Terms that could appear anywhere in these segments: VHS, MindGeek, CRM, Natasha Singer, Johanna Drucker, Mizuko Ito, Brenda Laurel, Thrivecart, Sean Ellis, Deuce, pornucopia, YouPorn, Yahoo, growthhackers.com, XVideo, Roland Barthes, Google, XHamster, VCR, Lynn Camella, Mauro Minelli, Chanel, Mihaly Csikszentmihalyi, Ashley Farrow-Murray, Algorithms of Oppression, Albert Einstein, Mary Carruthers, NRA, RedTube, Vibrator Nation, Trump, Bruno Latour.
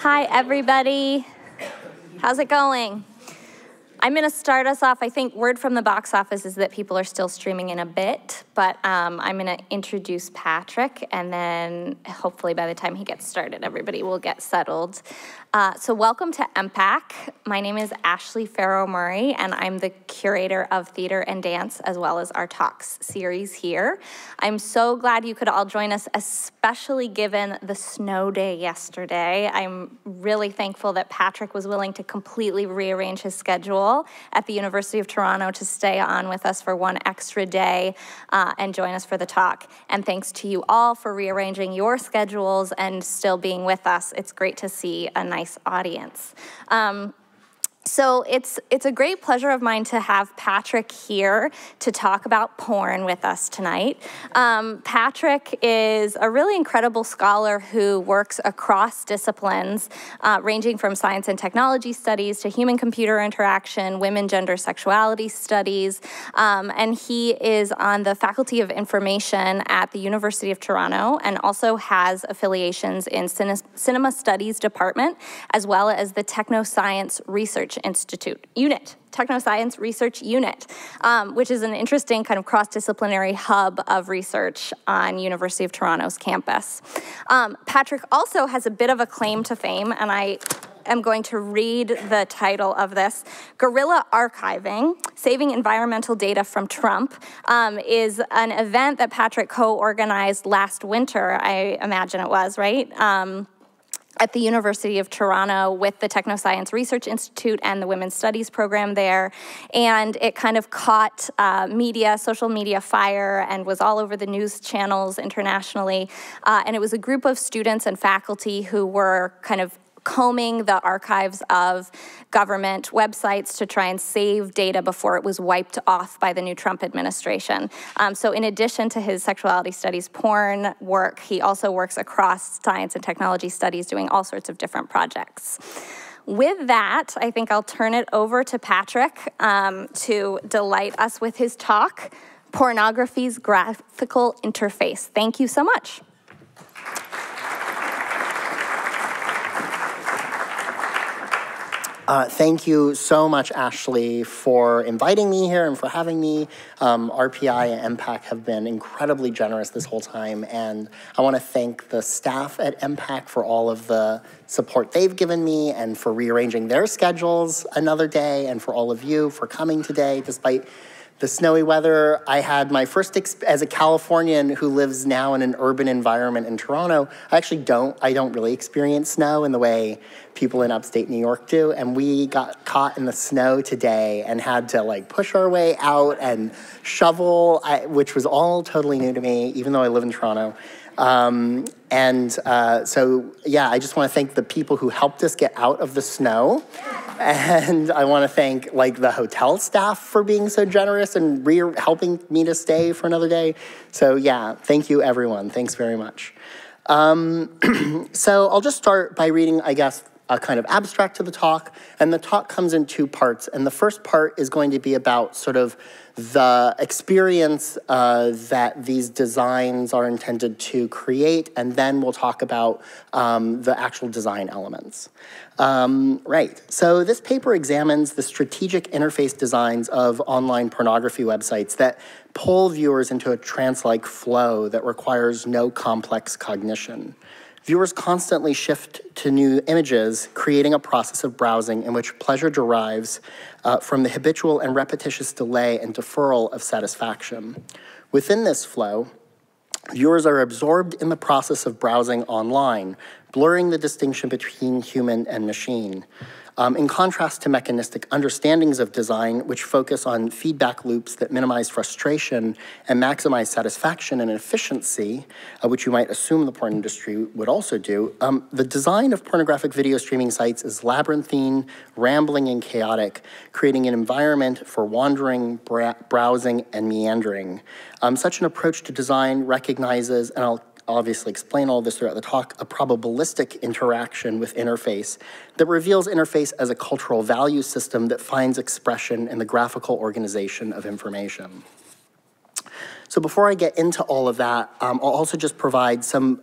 Hi, everybody. How's it going? I'm going to start us off. I think word from the box office is that people are still streaming in a bit, but I'm going to introduce Patrick, and then hopefully by the time he gets started, everybody will get settled. So welcome to EMPAC. My name is Ashley Farrow-Murray, and I'm the curator of theater and dance, as well as our talks series here. I'm so glad you could all join us, especially given the snow day yesterday. I'm really thankful that Patrick was willing to completely rearrange his schedule at the University of Toronto to stay on with us for one extra day and join us for the talk. And thanks to you all for rearranging your schedules and still being with us. It's great to see a nice audience. So it's a great pleasure of mine to have Patrick here to talk about porn with us tonight. Patrick is a really incredible scholar who works across disciplines, ranging from science and technology studies to human-computer interaction, women, gender, sexuality studies, and he is on the Faculty of Information at the University of Toronto and also has affiliations in Cinema Studies Department, as well as the Technoscience Research Institute unit, Technoscience Research Unit, which is an interesting kind of cross-disciplinary hub of research on University of Toronto's campus. Patrick also has a bit of a claim to fame, and I'm going to read the title of this. Guerrilla Archiving, Saving Environmental Data from Trump, is an event that Patrick co-organized last winter, I imagine it was, right? At the University of Toronto with the Technoscience Research Institute and the Women's Studies program there. And it kind of caught media, social media fire, and was all over the news channels internationally. And it was a group of students and faculty who were kind of combing the archives of government websites to try and save data before it was wiped off by the new Trump administration. So in addition to his sexuality studies porn work, he also works across science and technology studies doing all sorts of different projects. With that, I think I'll turn it over to Patrick to delight us with his talk, Pornography's Graphical Interface. Thank you so much. Thank you so much, Ashley, for inviting me here and for having me. RPI and MPAC have been incredibly generous this whole time, and I want to thank the staff at MPAC for all of the support they've given me and for rearranging their schedules another day, and for all of you for coming today despite the snowy weather. I had my first, as a Californian who lives now in an urban environment in Toronto, I don't really experience snow in the way people in upstate New York do. And we got caught in the snow today and had to like push our way out and shovel, which was all totally new to me, even though I live in Toronto. So, yeah, I just want to thank the people who helped us get out of the snow. And I want to thank, like, the hotel staff for being so generous and helping me to stay for another day. So, yeah, thank you, everyone. Thanks very much. So I'll just start by reading, I guess, a kind of abstract to the talk. And the talk comes in two parts. And the first part is going to be about sort of the experience that these designs are intended to create, and then we'll talk about the actual design elements. Right, so this paper examines the strategic interface designs of online pornography websites that pull viewers into a trance-like flow that requires no complex cognition. Viewers constantly shift to new images, creating a process of browsing in which pleasure derives from the habitual and repetitious delay and deferral of satisfaction. Within this flow, viewers are absorbed in the process of browsing online, blurring the distinction between human and machine. In contrast to mechanistic understandings of design, which focus on feedback loops that minimize frustration and maximize satisfaction and efficiency, which you might assume the porn industry would also do, the design of pornographic video streaming sites is labyrinthine, rambling, and chaotic, creating an environment for wandering, browsing, and meandering. Such an approach to design recognizes, and I'll obviously explain all this throughout the talk, a probabilistic interaction with interface that reveals interface as a cultural value system that finds expression in the graphical organization of information. So before I get into all of that, I'll also just provide some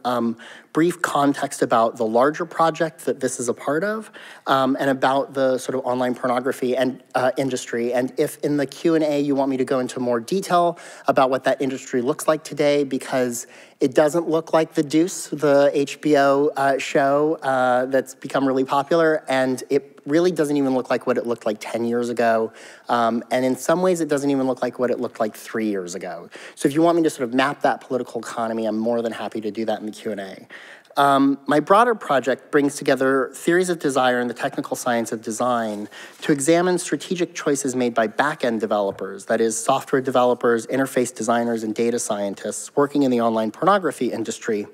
brief context about the larger project that this is a part of, and about the sort of online pornography and industry. And if in the Q&A you want me to go into more detail about what that industry looks like today, because it doesn't look like the Deuce, the HBO show that's become really popular, and it really doesn't even look like what it looked like 10 years ago. And in some ways, it doesn't even look like what it looked like 3 years ago. So if you want me to sort of map that political economy, I'm more than happy to do that in the Q&A. My broader project brings together theories of desire and the technical science of design to examine strategic choices made by back-end developers, that is, software developers, interface designers, and data scientists working in the online pornography industry.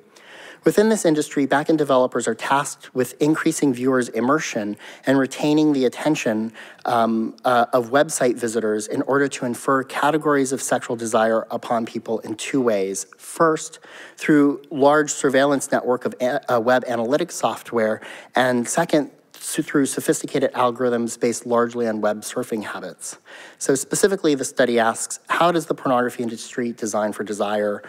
Within this industry, back-end developers are tasked with increasing viewers' immersion and retaining the attention of website visitors in order to infer categories of sexual desire upon people in two ways. First, through large surveillance network of web analytics software, and second, through sophisticated algorithms based largely on web surfing habits. So specifically, the study asks, how does the pornography industry design for desire?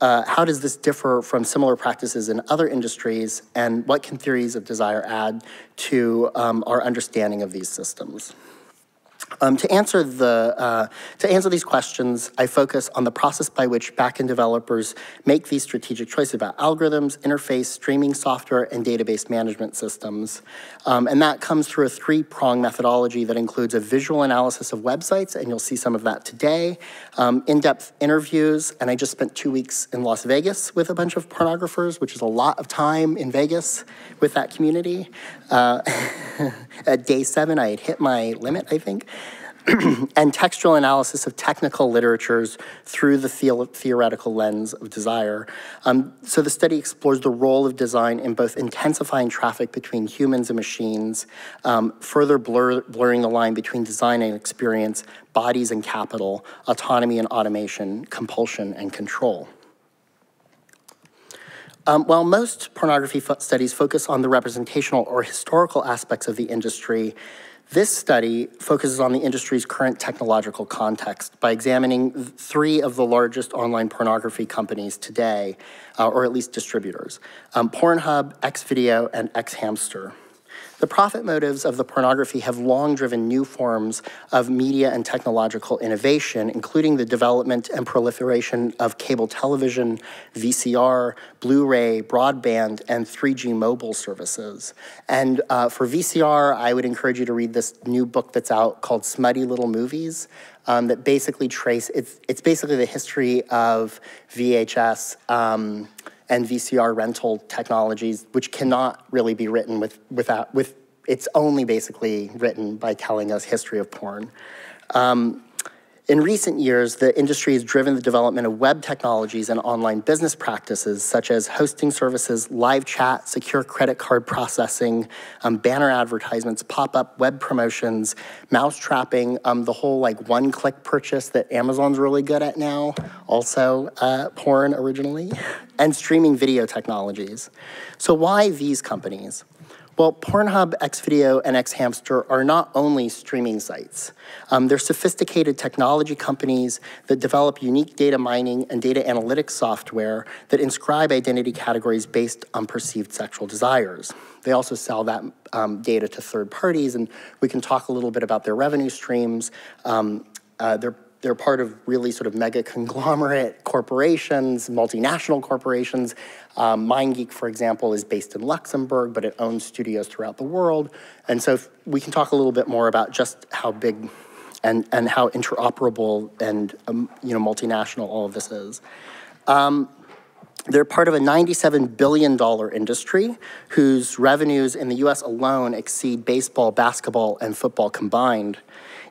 How does this differ from similar practices in other industries, and what can theories of desire add to our understanding of these systems? To answer these questions, I focus on the process by which back-end developers make these strategic choices about algorithms, interface, streaming software, and database management systems. And that comes through a three-pronged methodology that includes a visual analysis of websites, and you'll see some of that today, in-depth interviews, and I just spent 2 weeks in Las Vegas with a bunch of pornographers, which is a lot of time in Vegas with that community. At day 7, I had hit my limit, I think. And textual analysis of technical literatures through the theoretical lens of desire. So the study explores the role of design in both intensifying traffic between humans and machines, further blurring the line between design and experience, bodies and capital, autonomy and automation, compulsion and control. While most pornography studies focus on the representational or historical aspects of the industry, this study focuses on the industry's current technological context by examining three of the largest online pornography companies today, or at least distributors, Pornhub, XVideo, and XHamster. The profit motives of the pornography have long driven new forms of media and technological innovation, including the development and proliferation of cable television, VCR, Blu-ray, broadband, and 3G mobile services. And for VCR, I would encourage you to read this new book that's out called Smutty Little Movies, that basically it's basically the history of VHS and VCR rental technologies, which cannot really be written without, it's only basically written by telling us history of porn. In recent years, the industry has driven the development of web technologies and online business practices, such as hosting services, live chat, secure credit card processing, banner advertisements, pop-up web promotions, mousetrapping, the whole like one-click purchase that Amazon's really good at now, also porn originally, and streaming video technologies. So why these companies? Well, Pornhub, XVideo, and XHamster are not only streaming sites. They're sophisticated technology companies that develop unique data mining and data analytics software that inscribe identity categories based on perceived sexual desires. They also sell that data to third parties, and we can talk a little bit about their revenue streams. They're part of really sort of mega conglomerate corporations, multinational corporations. MindGeek, for example, is based in Luxembourg, but it owns studios throughout the world. And so if we can talk a little bit more about just how big and how interoperable and multinational all of this is. They're part of a $97 billion industry whose revenues in the US alone exceed baseball, basketball, and football combined.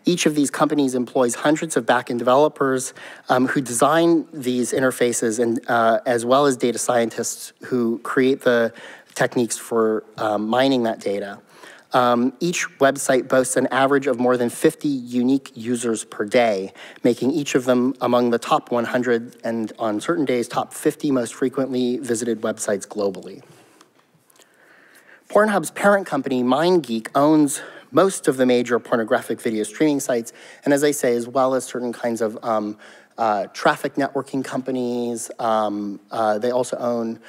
Each of these companies employs hundreds of back-end developers who design these interfaces, and as well as data scientists who create the techniques for mining that data. Each website boasts an average of more than 50 unique users per day, making each of them among the top 100 and, on certain days, top 50 most frequently visited websites globally. Pornhub's parent company, MindGeek, owns most of the major pornographic video streaming sites, and as I say, as well as certain kinds of traffic networking companies. They also own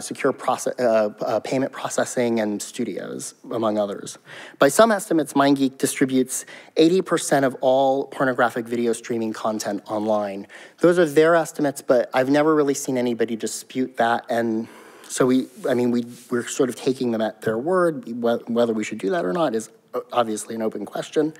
secure payment processing and studios, among others. By some estimates, MindGeek distributes 80% of all pornographic video streaming content online. Those are their estimates, but I've never really seen anybody dispute that. And so we're sort of taking them at their word. Whether we should do that or not is obviously an open question.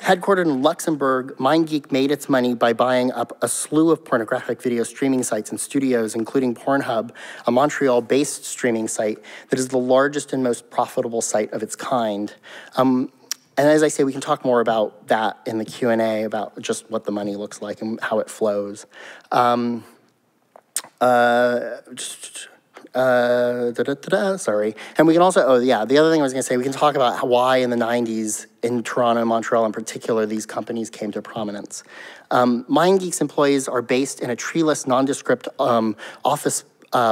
Headquartered in Luxembourg, MindGeek made its money by buying up a slew of pornographic video streaming sites and studios, including Pornhub, a Montreal-based streaming site that is the largest and most profitable site of its kind. And as I say, we can talk more about that in the Q&A, about just what the money looks like and how it flows. Sorry. And we can also, the other thing I was going to say, we can talk about why in the 90s, in Toronto, Montreal in particular, these companies came to prominence. MindGeek's employees are based in a treeless, nondescript office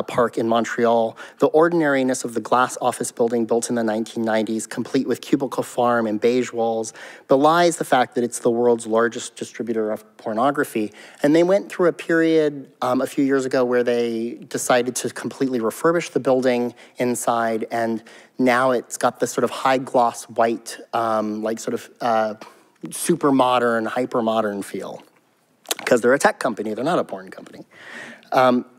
park in Montreal, the ordinariness of the glass office building built in the 1990s, complete with cubicle farm and beige walls, belies the fact that it's the world's largest distributor of pornography. And they went through a period a few years ago where they decided to completely refurbish the building inside, and now it's got this sort of high-gloss white, super modern, hyper-modern feel. Because they're a tech company, they're not a porn company.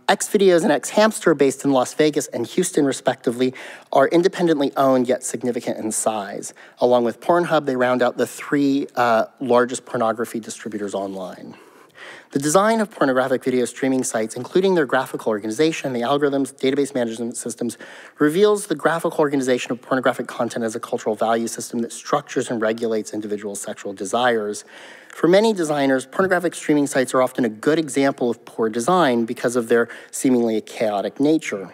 XVideo and XHamster, based in Las Vegas and Houston respectively, are independently owned yet significant in size. Along with Pornhub, they round out the three largest pornography distributors online. The design of pornographic video streaming sites, including their graphical organization, the algorithms, database management systems, reveals the graphical organization of pornographic content as a cultural value system that structures and regulates individual sexual desires. For many designers, pornographic streaming sites are often a good example of poor design because of their seemingly chaotic nature.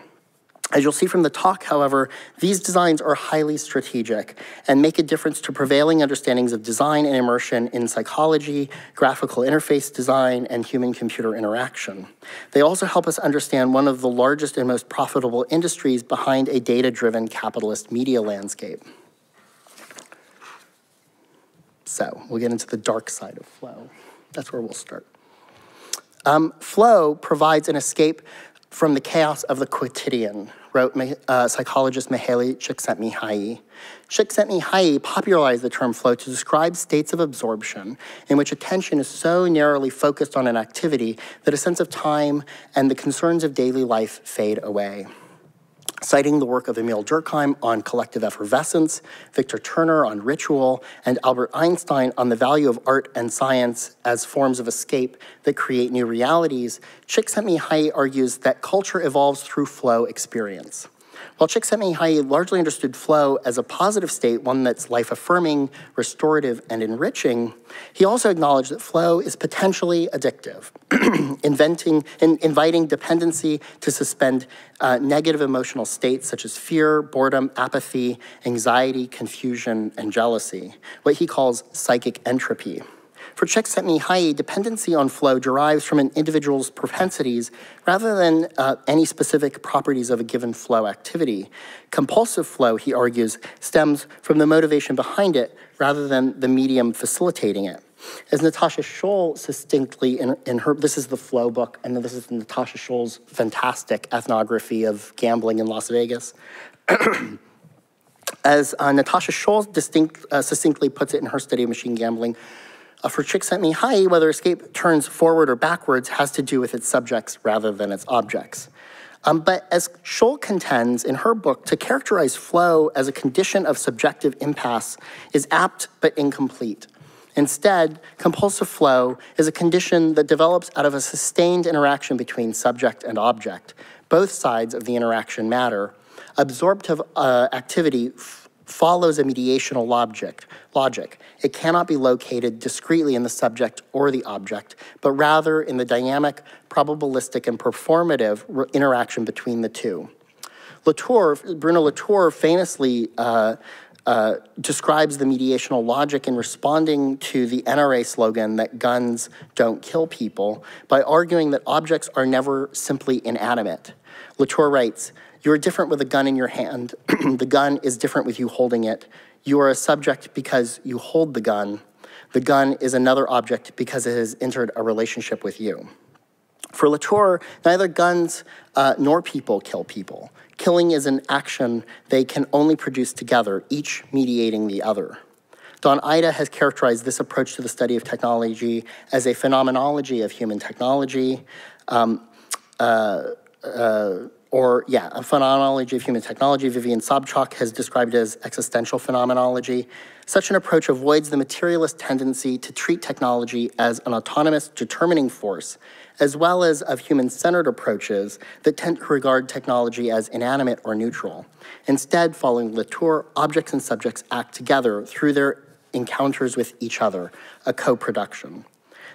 As you'll see from the talk, however, these designs are highly strategic and make a difference to prevailing understandings of design and immersion in psychology, graphical interface design, and human-computer interaction. They also help us understand one of the largest and most profitable industries behind a data-driven capitalist media landscape. So we'll get into the dark side of Flow. That's where we'll start. Flow provides an escape from the chaos of the quotidian, wrote psychologist Mihaly Csikszentmihalyi. Csikszentmihalyi popularized the term flow to describe states of absorption in which attention is so narrowly focused on an activity that a sense of time and the concerns of daily life fade away. Citing the work of Emil Durkheim on collective effervescence, Victor Turner on ritual, and Albert Einstein on the value of art and science as forms of escape that create new realities, Csikszentmihalyi argues that culture evolves through flow experience. While Csikszentmihalyi largely understood flow as a positive state, one that's life-affirming, restorative, and enriching, he also acknowledged that flow is potentially addictive, inviting dependency to suspend negative emotional states such as fear, boredom, apathy, anxiety, confusion, and jealousy, what he calls psychic entropy. For Csikszentmihalyi, dependency on flow derives from an individual's propensities rather than any specific properties of a given flow activity. Compulsive flow, he argues, stems from the motivation behind it rather than the medium facilitating it. As Natasha Schüll succinctly in her, this is the Flow book, and this is Natasha Schüll's fantastic ethnography of gambling in Las Vegas. As Natasha Schüll succinctly puts it in her study of machine gambling, for Csikszentmihalyi, whether escape turns forward or backwards has to do with its subjects rather than its objects. But as Schüll contends in her book, to characterize flow as a condition of subjective impasse is apt but incomplete. Instead, compulsive flow is a condition that develops out of a sustained interaction between subject and object. Both sides of the interaction matter. Absorptive activity follows a mediational logic. It cannot be located discreetly in the subject or the object, but rather in the dynamic, probabilistic, and performative interaction between the two. Bruno Latour famously describes the mediational logic in responding to the NRA slogan that guns don't kill people by arguing that objects are never simply inanimate. Latour writes, "You're different with a gun in your hand. The gun is different with you holding it. You are a subject because you hold the gun. The gun is another object because it has entered a relationship with you. For Latour, neither guns nor people kill people. Killing is an action they can only produce together, each mediating the other. Don Ida has characterized this approach to the study of technology as a phenomenology of human technology, a phenomenology of human technology. Vivian Sobchack has described it as existential phenomenology. Such an approach avoids the materialist tendency to treat technology as an autonomous determining force, as well as of human-centered approaches that tend to regard technology as inanimate or neutral. Instead, following Latour, objects and subjects act together through their encounters with each other, a co-production.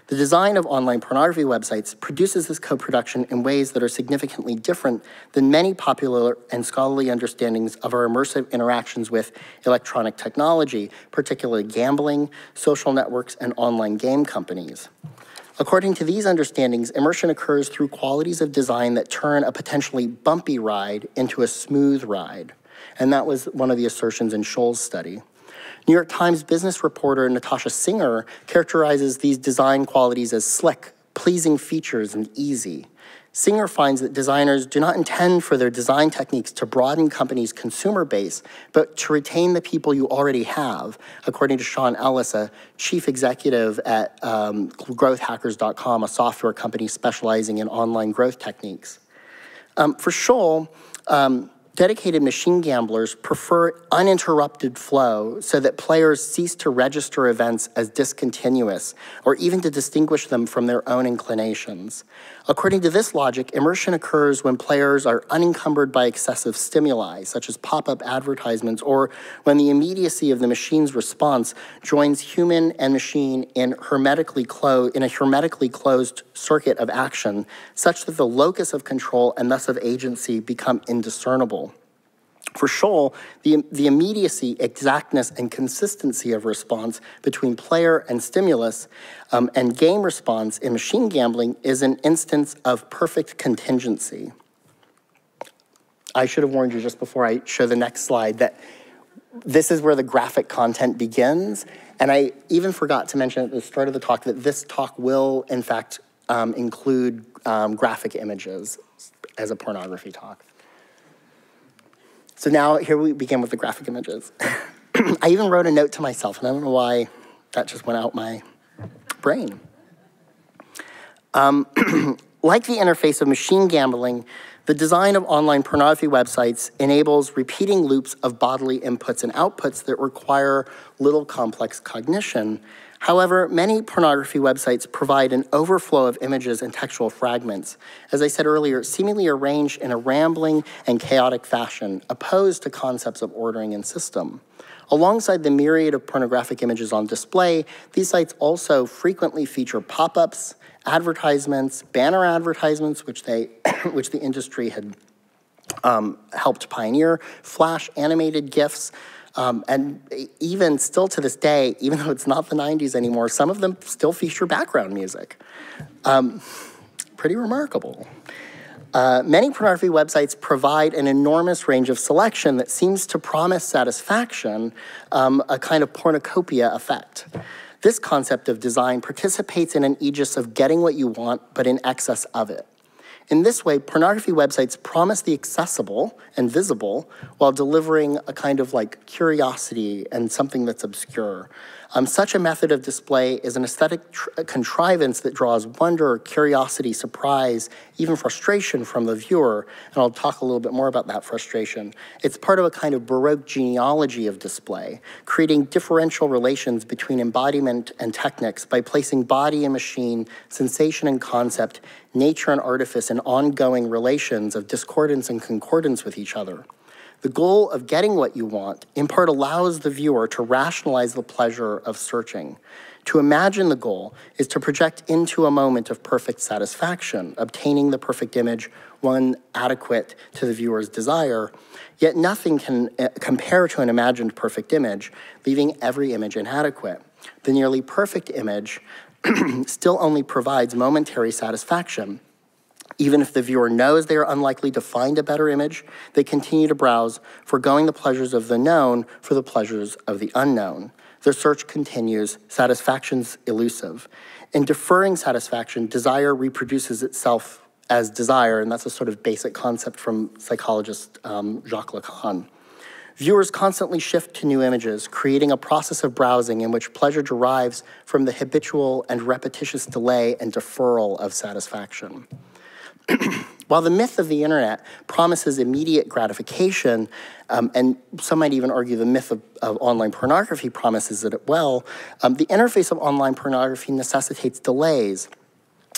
The design of online pornography websites produces this co-production in ways that are significantly different than many popular and scholarly understandings of our immersive interactions with electronic technology, particularly gambling, social networks, and online game companies. According to these understandings, immersion occurs through qualities of design that turn a potentially bumpy ride into a smooth ride. And that was one of the assertions in Scholl's study. New York Times business reporter Natasha Singer characterizes these design qualities as slick, pleasing features, and easy. Singer finds that designers do not intend for their design techniques to broaden companies' consumer base, but to retain the people you already have, according to Sean Ellis, a chief executive at growthhackers.com, a software company specializing in online growth techniques. For Scholl, dedicated machine gamblers prefer uninterrupted flow so that players cease to register events as discontinuous or even to distinguish them from their own inclinations. According to this logic, immersion occurs when players are unencumbered by excessive stimuli, such as pop-up advertisements, or when the immediacy of the machine's response joins human and machine in a hermetically closed circuit of action, such that the locus of control and thus of agency become indiscernible. For Scholl, the immediacy, exactness, and consistency of response between player and stimulus and game response in machine gambling is an instance of perfect contingency. I should have warned you just before I show the next slide that this is where the graphic content begins, and I even forgot to mention at the start of the talk that this talk will, in fact, include graphic images as a pornography talk. So now, here we begin with the graphic images. I even wrote a note to myself, and I don't know why that just went out my brain. Like the interface of machine gambling, the design of online pornography websites enables repeating loops of bodily inputs and outputs that require little complex cognition. However, many pornography websites provide an overflow of images and textual fragments, as I said earlier, seemingly arranged in a rambling and chaotic fashion, opposed to concepts of ordering and system. Alongside the myriad of pornographic images on display, these sites also frequently feature pop-ups, advertisements, banner advertisements, which the industry had helped pioneer, flash animated GIFs, and even still to this day, even though it's not the 90s anymore, some of them still feature background music. Pretty remarkable. Many pornography websites provide an enormous range of selection that seems to promise satisfaction, a kind of pornucopia effect. This concept of design participates in an aegis of getting what you want, but in excess of it. In this way, pornography websites promise the accessible and visible while delivering a kind of like curiosity and something that's obscure. Such a method of display is an aesthetic contrivance that draws wonder, curiosity, surprise, even frustration from the viewer, and I'll talk a little bit more about that frustration. It's part of a kind of Baroque genealogy of display, creating differential relations between embodiment and techniques by placing body and machine, sensation and concept, nature and artifice in ongoing relations of discordance and concordance with each other. The goal of getting what you want, in part, allows the viewer to rationalize the pleasure of searching. To imagine the goal is to project into a moment of perfect satisfaction, obtaining the perfect image, one adequate to the viewer's desire, yet nothing can compare to an imagined perfect image, leaving every image inadequate. The nearly perfect image still only provides momentary satisfaction. Even if the viewer knows they are unlikely to find a better image, they continue to browse, foregoing the pleasures of the known for the pleasures of the unknown. The search continues, satisfaction's elusive. In deferring satisfaction, desire reproduces itself as desire, and that's a sort of basic concept from psychologist Jacques Lacan. Viewers constantly shift to new images, creating a process of browsing in which pleasure derives from the habitual and repetitious delay and deferral of satisfaction. While the myth of the internet promises immediate gratification, and some might even argue the myth of online pornography promises it well, the interface of online pornography necessitates delays.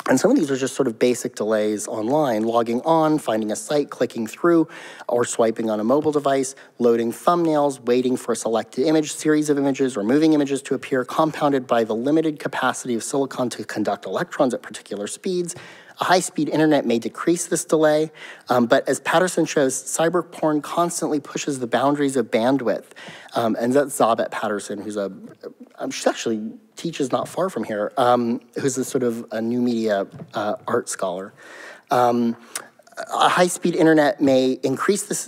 And some of these are just sort of basic delays online, logging on, finding a site, clicking through, or swiping on a mobile device, loading thumbnails, waiting for a selected image, series of images, or moving images to appear, compounded by the limited capacity of silicon to conduct electrons at particular speeds. A high-speed internet may decrease this delay, but as Patterson shows, cyber porn constantly pushes the boundaries of bandwidth. And that's Zabet Patterson, who's she actually teaches not far from here, who's a sort of a new media art scholar. A high-speed internet may decrease this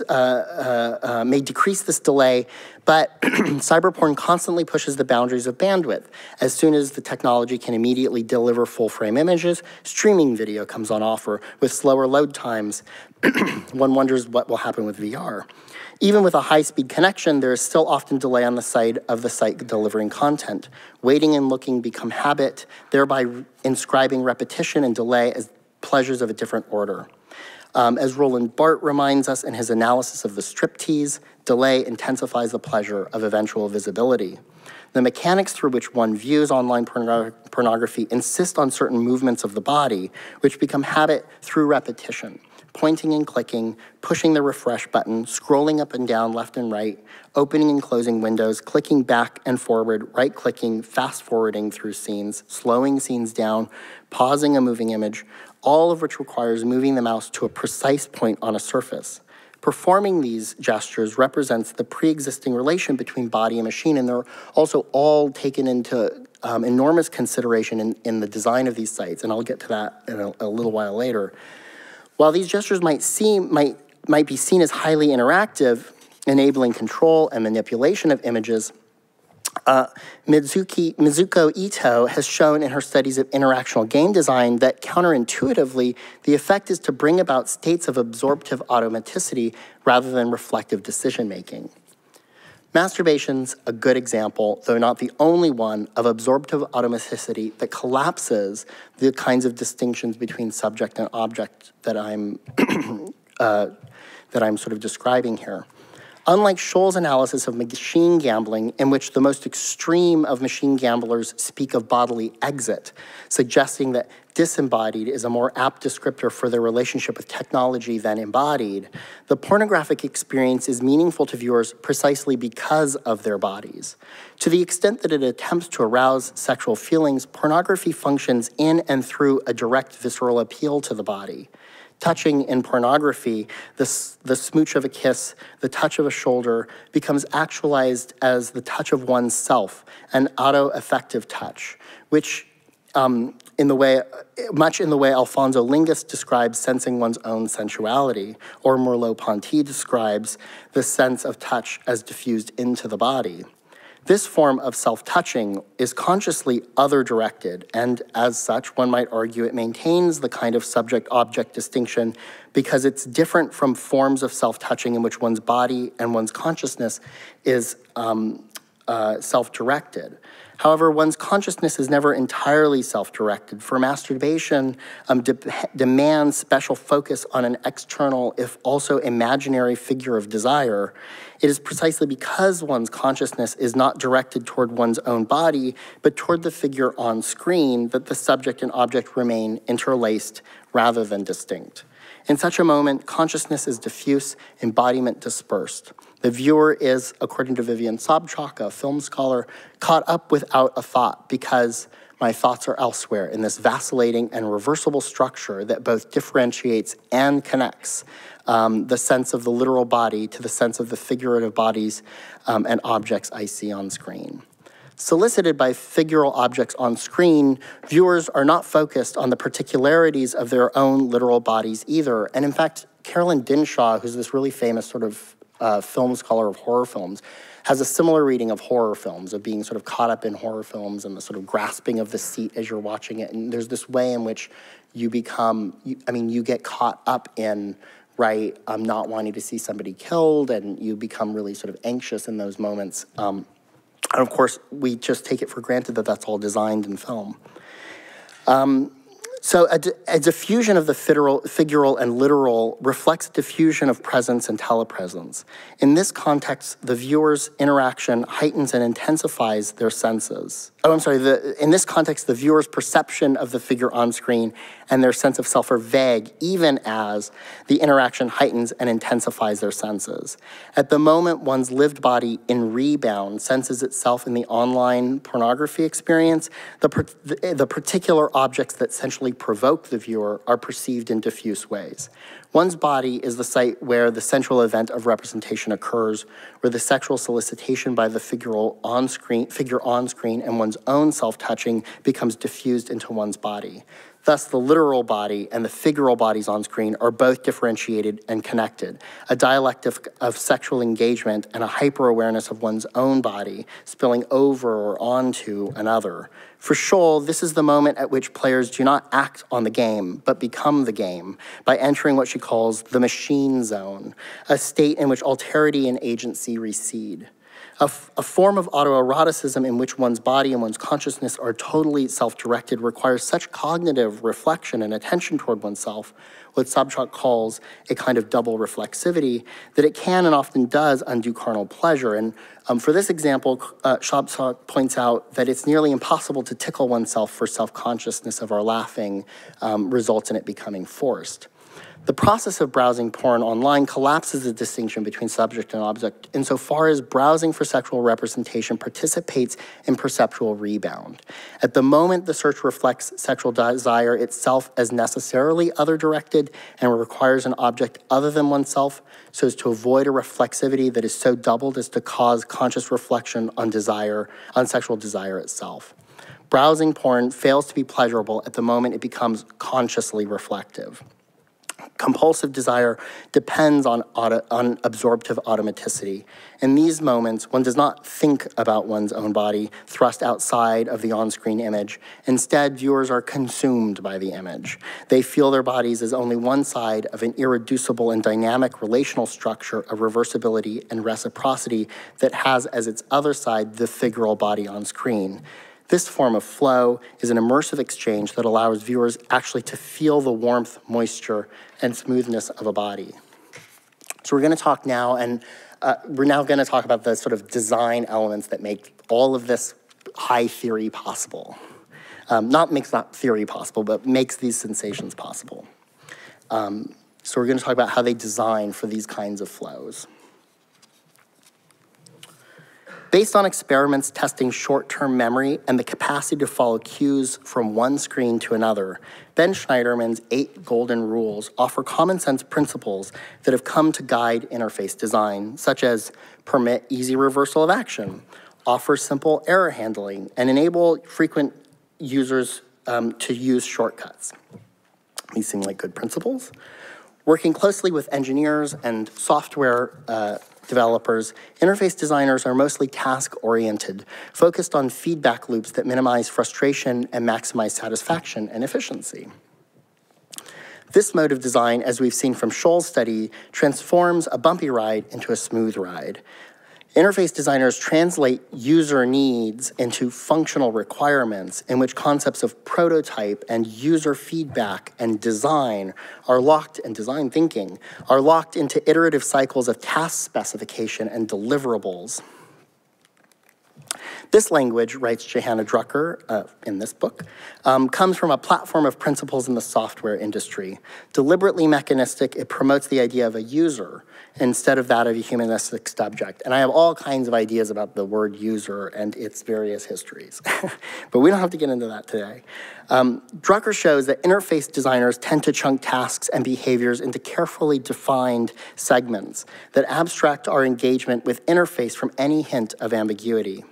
delay, but cyber porn constantly pushes the boundaries of bandwidth. As soon as the technology can immediately deliver full-frame images, streaming video comes on offer with slower load times. One wonders what will happen with VR. Even with a high-speed connection, there is still often delay on the side of the site delivering content. Waiting and looking become habit, thereby inscribing repetition and delay as pleasures of a different order. As Roland Barthes reminds us in his analysis of the striptease, delay intensifies the pleasure of eventual visibility. The mechanics through which one views online pornography insist on certain movements of the body, which become habit through repetition. Pointing and clicking, pushing the refresh button, scrolling up and down, left and right, opening and closing windows, clicking back and forward, right-clicking, fast-forwarding through scenes, slowing scenes down, pausing a moving image, all of which requires moving the mouse to a precise point on a surface. Performing these gestures represents the pre-existing relation between body and machine, and they're also all taken into enormous consideration in the design of these sites, and I'll get to that in a little while later. While these gestures might be seen as highly interactive, enabling control and manipulation of images, Mizuko Ito has shown in her studies of interactional game design that counterintuitively, the effect is to bring about states of absorptive automaticity rather than reflective decision-making. Masturbation's a good example, though not the only one, of absorptive automaticity that collapses the kinds of distinctions between subject and object that I'm sort of describing here. Unlike Scholl's analysis of machine gambling, in which the most extreme of machine gamblers speak of bodily exit, suggesting that disembodied is a more apt descriptor for their relationship with technology than embodied, the pornographic experience is meaningful to viewers precisely because of their bodies. To the extent that it attempts to arouse sexual feelings, pornography functions in and through a direct visceral appeal to the body. Touching in pornography, the smooch of a kiss, the touch of a shoulder, becomes actualized as the touch of oneself, an auto-effective touch, which much in the way Alfonso Lingus describes sensing one's own sensuality, or Merleau-Ponty describes the sense of touch as diffused into the body. This form of self-touching is consciously other-directed, and as such, one might argue it maintains the kind of subject-object distinction because it's different from forms of self-touching in which one's body and one's consciousness is self-directed. However, one's consciousness is never entirely self-directed, for masturbation demands special focus on an external, if also imaginary, figure of desire. It is precisely because one's consciousness is not directed toward one's own body, but toward the figure on screen, that the subject and object remain interlaced rather than distinct. In such a moment, consciousness is diffuse, embodiment dispersed. The viewer is, according to Vivian Sobchack, a film scholar, caught up without a thought because my thoughts are elsewhere in this vacillating and reversible structure that both differentiates and connects the sense of the literal body to the sense of the figurative bodies and objects I see on screen. Solicited by figural objects on screen, viewers are not focused on the particularities of their own literal bodies either. And in fact, Carolyn Dinshaw, who's this really famous sort of film scholar of horror films, has a similar reading of horror films, of being sort of caught up in horror films and the sort of grasping of the seat as you're watching it. And there's this way in which you become, I mean, you get caught up in, right, not wanting to see somebody killed, and you become really sort of anxious in those moments. And of course, we just take it for granted that that's all designed in film. So a diffusion of the figural and literal reflects diffusion of presence and telepresence. In this context, the viewer's interaction heightens and intensifies their senses. Oh, I'm sorry. In this context, the viewer's perception of the figure on screen and their sense of self are vague, even as the interaction heightens and intensifies their senses. At the moment, one's lived body in rebound senses itself in the online pornography experience. The particular objects that essentially provoke the viewer are perceived in diffuse ways. One's body is the site where the central event of representation occurs, where the sexual solicitation by the figure on screen and one's own self-touching becomes diffused into one's body. Thus, the literal body and the figural bodies on screen are both differentiated and connected. A dialectic of sexual engagement and a hyper-awareness of one's own body spilling over or onto another. For Schüll, this is the moment at which players do not act on the game, but become the game, by entering what she calls the machine zone, a state in which alterity and agency recede. A form of autoeroticism in which one's body and one's consciousness are totally self-directed requires such cognitive reflection and attention toward oneself, what Sobchack calls a kind of double reflexivity, that it can and often does undo carnal pleasure. And for this example, Sobchack points out that it's nearly impossible to tickle oneself, for self-consciousness of our laughing results in it becoming forced. The process of browsing porn online collapses the distinction between subject and object insofar as browsing for sexual representation participates in perceptual rebound. At the moment, the search reflects sexual desire itself as necessarily other-directed and requires an object other than oneself so as to avoid a reflexivity that is so doubled as to cause conscious reflection on desire, on sexual desire itself. Browsing porn fails to be pleasurable at the moment it becomes consciously reflective. Compulsive desire depends on absorptive automaticity. In these moments, one does not think about one's own body thrust outside of the on-screen image. Instead, viewers are consumed by the image. They feel their bodies as only one side of an irreducible and dynamic relational structure of reversibility and reciprocity that has as its other side the figural body on screen. This form of flow is an immersive exchange that allows viewers actually to feel the warmth, moisture, and smoothness of a body. So we're going to talk now, and we're now going to talk about the sort of design elements that make all of this high theory possible. Not theory possible, but makes these sensations possible. So we're going to talk about how they design for these kinds of flows. Based on experiments testing short-term memory and the capacity to follow cues from one screen to another, Ben Schneiderman's 8 golden rules offer common sense principles that have come to guide interface design, such as permit easy reversal of action, offer simple error handling, and enable frequent users to use shortcuts. These seem like good principles. Working closely with engineers and software developers, interface designers are mostly task-oriented, focused on feedback loops that minimize frustration and maximize satisfaction and efficiency. This mode of design, as we've seen from Schüll's study, transforms a bumpy ride into a smooth ride. Interface designers translate user needs into functional requirements in which concepts of prototype and user feedback and design are locked, and design thinking are locked into iterative cycles of task specification and deliverables. This language, writes Johanna Drucker in this book, comes from a platform of principles in the software industry. Deliberately mechanistic, it promotes the idea of a user instead of that of a humanistic subject. And I have all kinds of ideas about the word user and its various histories. But we don't have to get into that today. Drucker shows that interface designers tend to chunk tasks and behaviors into carefully defined segments that abstract our engagement with interface from any hint of ambiguity.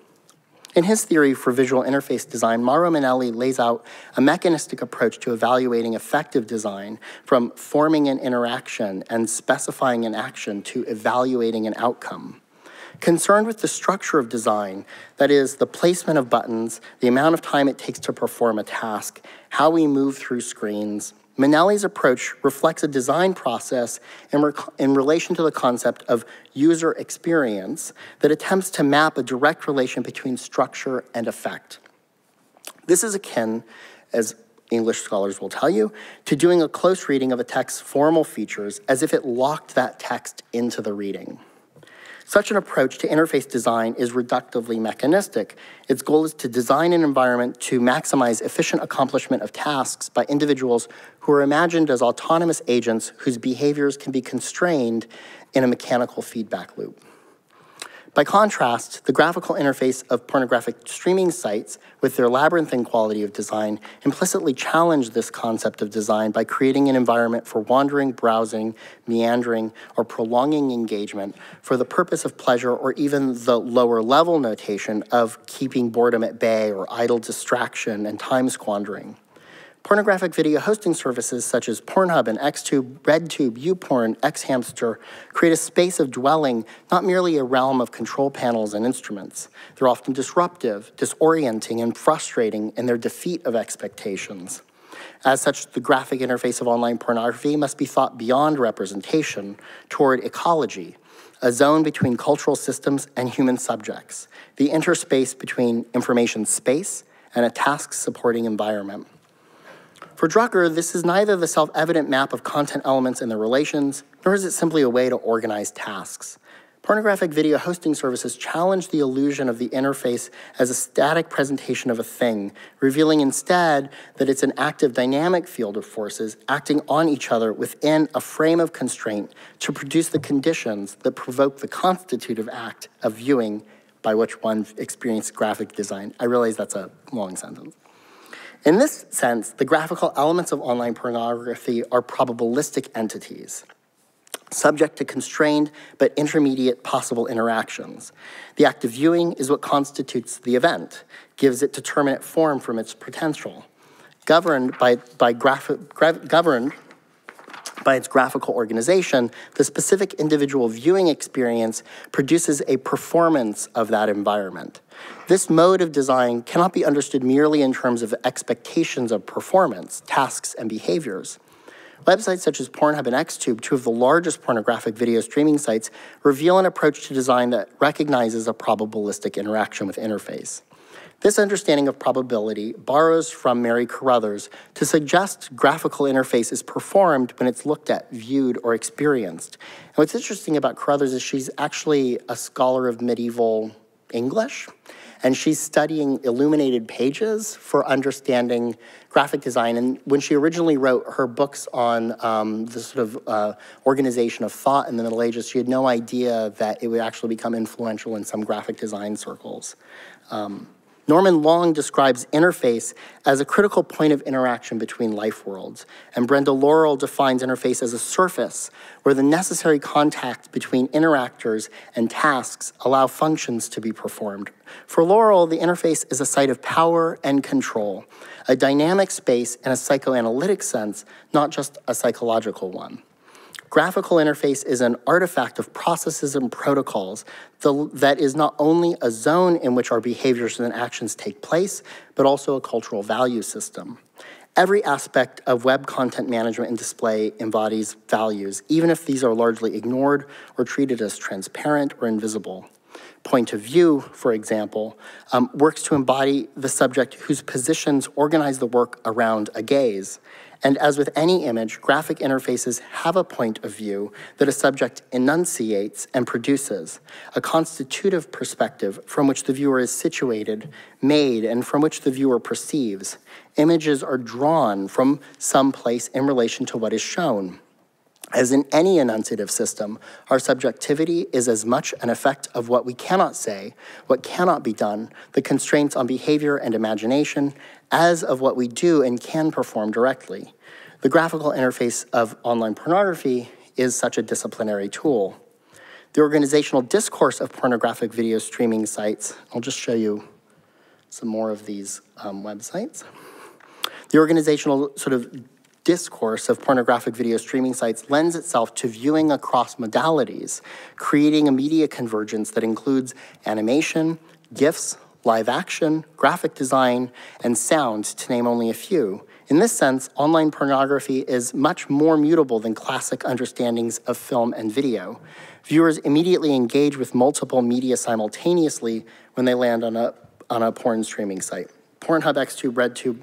In his theory for visual interface design, Mauro Minelli lays out a mechanistic approach to evaluating effective design, from forming an interaction and specifying an action to evaluating an outcome. Concerned with the structure of design, that is, the placement of buttons, the amount of time it takes to perform a task, how we move through screens, Minelli's approach reflects a design process in relation to the concept of user experience that attempts to map a direct relation between structure and effect. This is akin, as English scholars will tell you, to doing a close reading of a text's formal features as if it locked that text into the reading. Such an approach to interface design is reductively mechanistic. Its goal is to design an environment to maximize efficient accomplishment of tasks by individuals who are imagined as autonomous agents whose behaviors can be constrained in a mechanical feedback loop. By contrast, the graphical interface of pornographic streaming sites, with their labyrinthine quality of design, implicitly challenge this concept of design by creating an environment for wandering, browsing, meandering, or prolonging engagement for the purpose of pleasure, or even the lower level notation of keeping boredom at bay or idle distraction and time squandering. Pornographic video hosting services such as Pornhub and XTube, RedTube, YouPorn, XHamster create a space of dwelling, not merely a realm of control panels and instruments. They're often disruptive, disorienting, and frustrating in their defeat of expectations. As such, the graphic interface of online pornography must be thought beyond representation toward ecology, a zone between cultural systems and human subjects, the interspace between information space and a task-supporting environment. For Drucker, this is neither the self-evident map of content elements and their relations, nor is it simply a way to organize tasks. Pornographic video hosting services challenge the illusion of the interface as a static presentation of a thing, revealing instead that it's an active dynamic field of forces acting on each other within a frame of constraint to produce the conditions that provoke the constitutive act of viewing by which one experiences graphic design. I realize that's a long sentence. In this sense, the graphical elements of online pornography are probabilistic entities, subject to constrained but intermediate possible interactions. The act of viewing is what constitutes the event, gives it determinate form from its potential, governed by its graphical organization. The specific individual viewing experience produces a performance of that environment. This mode of design cannot be understood merely in terms of expectations of performance, tasks, and behaviors. Websites such as Pornhub and XTube, two of the largest pornographic video streaming sites, reveal an approach to design that recognizes a probabilistic interaction with interface. This understanding of probability borrows from Mary Carruthers to suggest graphical interface is performed when it's looked at, viewed, or experienced. And what's interesting about Carruthers is she's actually a scholar of medieval English, and she's studying illuminated pages for understanding graphic design. And when she originally wrote her books on the sort of organization of thought in the Middle Ages, she had no idea that it would actually become influential in some graphic design circles. Norman Long describes interface as a critical point of interaction between life worlds, and Brenda Laurel defines interface as a surface where the necessary contact between interactors and tasks allow functions to be performed. For Laurel, the interface is a site of power and control, a dynamic space in a psychoanalytic sense, not just a psychological one. Graphical interface is an artifact of processes and protocols that is not only a zone in which our behaviors and actions take place, but also a cultural value system. Every aspect of web content management and display embodies values, even if these are largely ignored or treated as transparent or invisible. Point of view, for example, works to embody the subject whose positions organize the work around a gaze. And as with any image, graphic interfaces have a point of view that a subject enunciates and produces, a constitutive perspective from which the viewer is situated, made, and from which the viewer perceives. Images are drawn from some place in relation to what is shown. As in any enunciative system, our subjectivity is as much an effect of what we cannot say, what cannot be done, the constraints on behavior and imagination, as of what we do and can perform directly. The graphical interface of online pornography is such a disciplinary tool. The organizational discourse of pornographic video streaming sites, I'll just show you some more of these websites. The organizational sort of discourse of pornographic video streaming sites lends itself to viewing across modalities, creating a media convergence that includes animation, GIFs, live action, graphic design, and sound, to name only a few. In this sense, online pornography is much more mutable than classic understandings of film and video. Viewers immediately engage with multiple media simultaneously when they land on a porn streaming site. Pornhub, XTube, RedTube,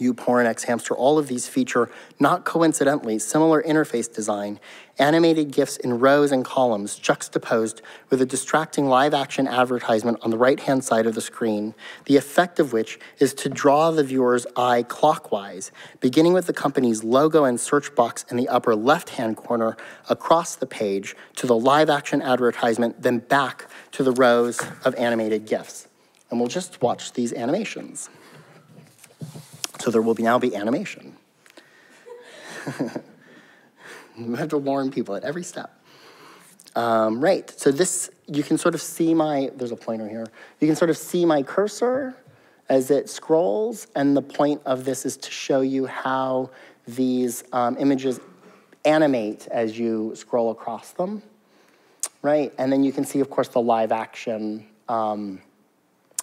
YouPorn, XHamster, all of these feature, not coincidentally, similar interface design, animated GIFs in rows and columns juxtaposed with a distracting live-action advertisement on the right-hand side of the screen, the effect of which is to draw the viewer's eye clockwise, beginning with the company's logo and search box in the upper left-hand corner across the page to the live-action advertisement, then back to the rows of animated GIFs. And we'll just watch these animations. So there will now be animation. We have to warn people at every step. Right, so this, you can sort of see my, there's a pointer here. You can sort of see my cursor as it scrolls, and the point of this is to show you how these images animate as you scroll across them, right? And then you can see, of course, the live action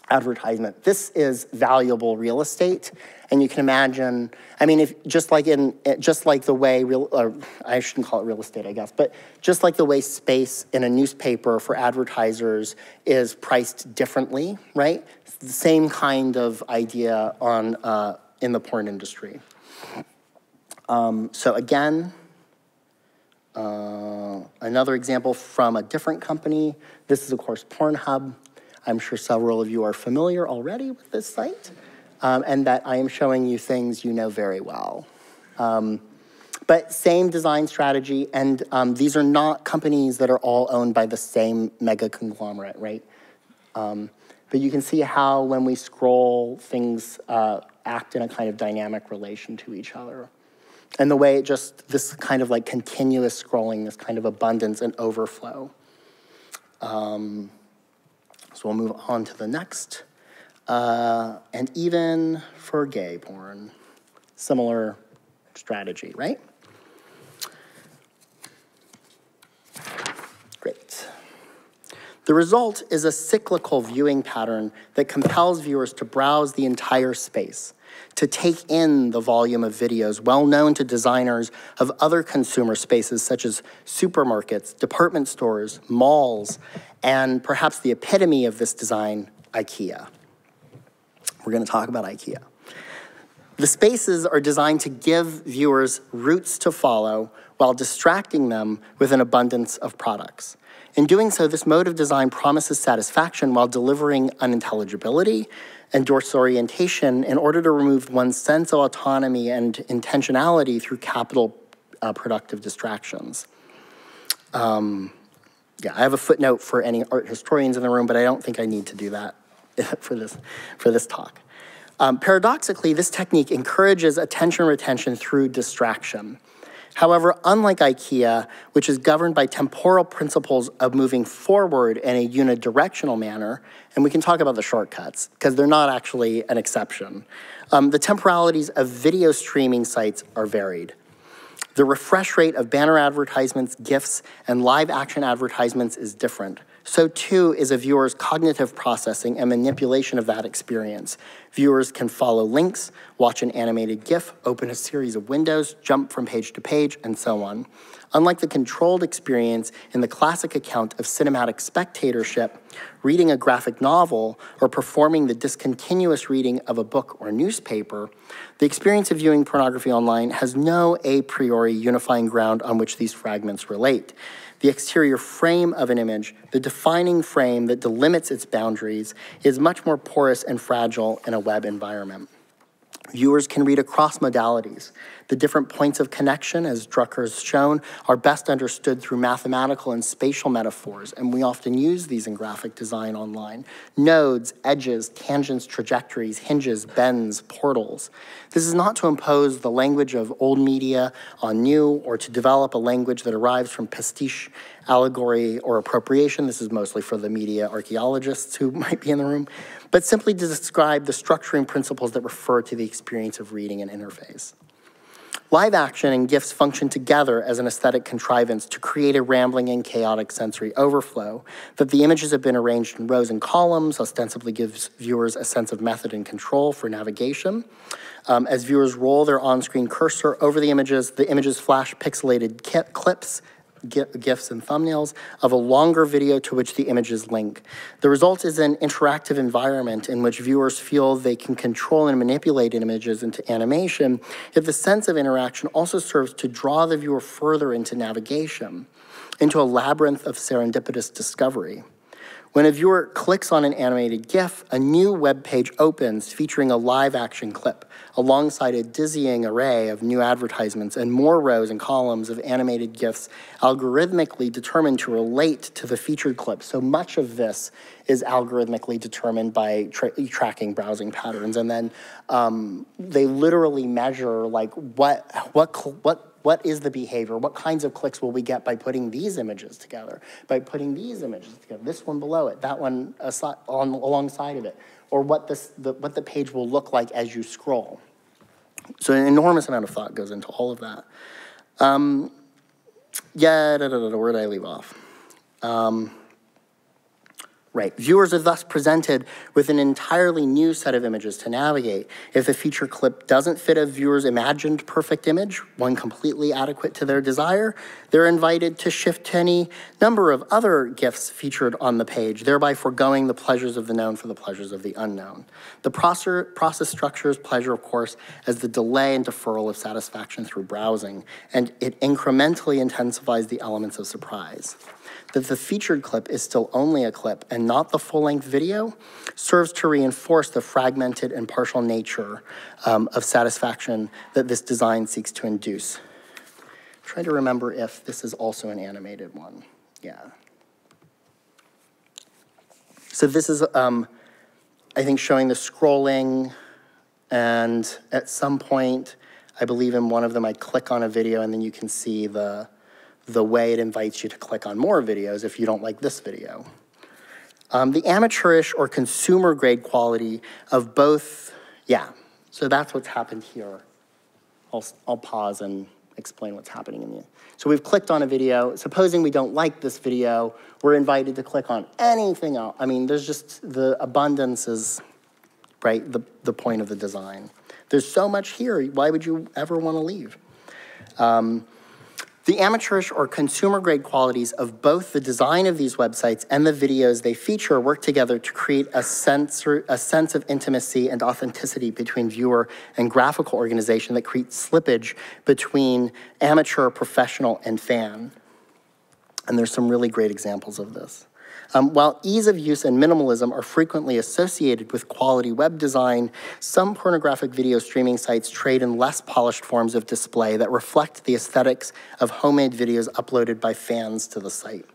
advertisement. This is valuable real estate, and you can imagine. I mean, if just like the way I shouldn't call it real estate, I guess, but just like the way space in a newspaper for advertisers is priced differently, right? It's the same kind of idea in the porn industry. So again, another example from a different company. This is, of course, Pornhub. I'm sure several of you are familiar already with this site, and that I am showing you things you know very well. But same design strategy, and these are not companies that are all owned by the same mega conglomerate, right? But you can see how when we scroll, things act in a kind of dynamic relation to each other. And the way it just, this kind of like continuous scrolling, this kind of abundance and overflow. So we'll move on to the next. And even for gay porn, similar strategy, right? Great. The result is a cyclical viewing pattern that compels viewers to browse the entire space, to take in the volume of videos well known to designers of other consumer spaces such as supermarkets, department stores, malls, and perhaps the epitome of this design, IKEA. We're going to talk about IKEA. The spaces are designed to give viewers routes to follow while distracting them with an abundance of products. In doing so, this mode of design promises satisfaction while delivering unintelligibility and disorientation in order to remove one's sense of autonomy and intentionality through capital productive distractions. Yeah, I have a footnote for any art historians in the room, but I don't think I need to do that for this talk. Paradoxically, this technique encourages attention retention through distraction. However, unlike IKEA, which is governed by temporal principles of moving forward in a unidirectional manner, and we can talk about the shortcuts, because they're not actually an exception, the temporalities of video streaming sites are varied. The refresh rate of banner advertisements, GIFs, and live action advertisements is different. So too is a viewer's cognitive processing and manipulation of that experience. Viewers can follow links, watch an animated GIF, open a series of windows, jump from page to page, and so on. Unlike the controlled experience in the classic account of cinematic spectatorship, reading a graphic novel, or performing the discontinuous reading of a book or newspaper, the experience of viewing pornography online has no a priori unifying ground on which these fragments relate. The exterior frame of an image, the defining frame that delimits its boundaries, is much more porous and fragile in a web environment. Viewers can read across modalities. The different points of connection, as Drucker's shown, are best understood through mathematical and spatial metaphors, and we often use these in graphic design online. Nodes, edges, tangents, trajectories, hinges, bends, portals. This is not to impose the language of old media on new or to develop a language that arrives from pastiche, allegory, or appropriation. This is mostly for the media archaeologists who might be in the room, but simply to describe the structuring principles that refer to the experience of reading an interface. Live action and GIFs function together as an aesthetic contrivance to create a rambling and chaotic sensory overflow. That the images have been arranged in rows and columns ostensibly gives viewers a sense of method and control for navigation. As viewers roll their on-screen cursor over the images flash pixelated clips, GIFs and thumbnails of a longer video to which the images link. The result is an interactive environment in which viewers feel they can control and manipulate images into animation, yet the sense of interaction also serves to draw the viewer further into navigation, into a labyrinth of serendipitous discovery. When a viewer clicks on an animated GIF, a new web page opens featuring a live action clip alongside a dizzying array of new advertisements and more rows and columns of animated GIFs algorithmically determined to relate to the featured clip. So much of this is algorithmically determined by tracking browsing patterns, and then they literally measure like what is the behavior? What kinds of clicks will we get by putting these images together? By putting these images together, this one below it, that one alongside of it, or what the page will look like as you scroll. So an enormous amount of thought goes into all of that. Where did I leave off? Right. Viewers are thus presented with an entirely new set of images to navigate. If the feature clip doesn't fit a viewer's imagined perfect image, one completely adequate to their desire, they're invited to shift to any number of other GIFs featured on the page, thereby foregoing the pleasures of the known for the pleasures of the unknown. The process structures pleasure, of course, as the delay and deferral of satisfaction through browsing, and it incrementally intensifies the elements of surprise. That the featured clip is still only a clip and not the full-length video serves to reinforce the fragmented and partial nature of satisfaction that this design seeks to induce. Try to remember if this is also an animated one. Yeah. So this is, I think, showing the scrolling, and at some point, I believe in one of them, I click on a video, and then you can see the way it invites you to click on more videos if you don't like this video. The amateurish or consumer grade quality of both, yeah, so that's what's happened here. I'll pause and explain what's happening in the end. So we've clicked on a video. Supposing we don't like this video, we're invited to click on anything else. I mean, there's just the abundance is, right, the point of the design. There's so much here. Why would you ever want to leave? The amateurish or consumer-grade qualities of both the design of these websites and the videos they feature work together to create a sense of intimacy and authenticity between viewer and graphical organization that creates slippage between amateur, professional, and fan. And there's some really great examples of this. While ease of use and minimalism are frequently associated with quality web design, some pornographic video streaming sites trade in less polished forms of display that reflect the aesthetics of homemade videos uploaded by fans to the site.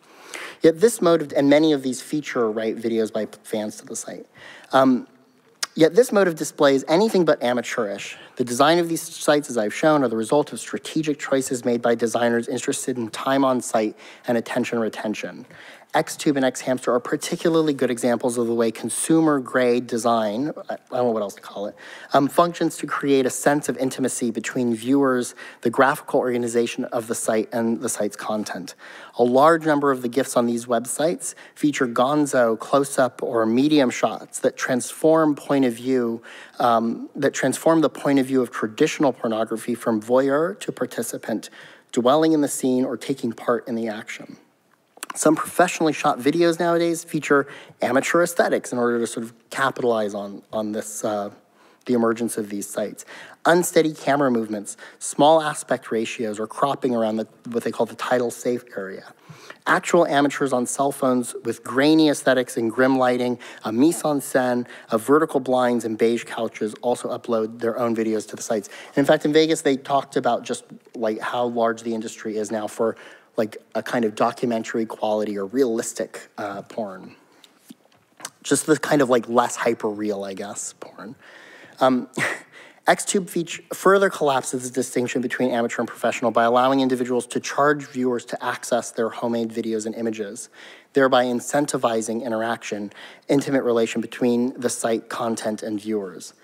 Yet this mode, and many of these feature, right, videos by fans to the site. Yet this mode of display is anything but amateurish. The design of these sites, as I've shown, are the result of strategic choices made by designers interested in time on site and attention retention. XTube and XHamster are particularly good examples of the way consumer-grade design, I don't know what else to call it, functions to create a sense of intimacy between viewers, the graphical organization of the site, and the site's content. A large number of the GIFs on these websites feature gonzo, close-up, or medium shots that transform the point of view of traditional pornography from voyeur to participant, dwelling in the scene or taking part in the action. Some professionally shot videos nowadays feature amateur aesthetics in order to sort of capitalize on this the emergence of these sites. Unsteady camera movements, small aspect ratios, or cropping around what they call the tidal safe area. Actual amateurs on cell phones with grainy aesthetics and grim lighting, a mise-en-scène of vertical blinds and beige couches also upload their own videos to the sites. And in fact, in Vegas, they talked about just like how large the industry is now for like a kind of documentary quality or realistic porn. Just the kind of like less hyper-real, I guess, porn. XTube further collapses the distinction between amateur and professional by allowing individuals to charge viewers to access their homemade videos and images, thereby incentivizing interaction, intimate relation between the site content and viewers.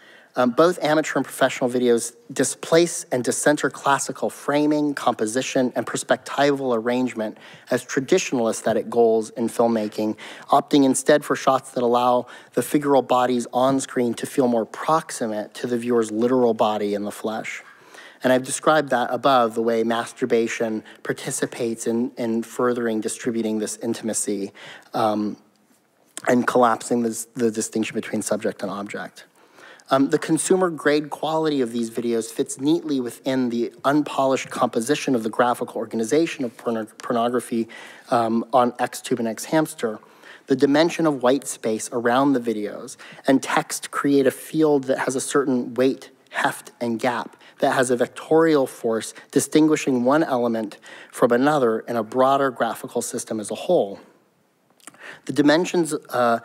Both amateur and professional videos displace and decenter classical framing, composition, and perspectival arrangement as traditional aesthetic goals in filmmaking, opting instead for shots that allow the figural bodies on screen to feel more proximate to the viewer's literal body in the flesh. And I've described that above, the way masturbation participates in furthering distributing this intimacy and collapsing the distinction between subject and object. The consumer-grade quality of these videos fits neatly within the unpolished composition of the graphical organization of pornography on XTube and XHamster. The dimension of white space around the videos and text create a field that has a certain weight, heft, and gap, that has a vectorial force distinguishing one element from another in a broader graphical system as a whole. The dimensions of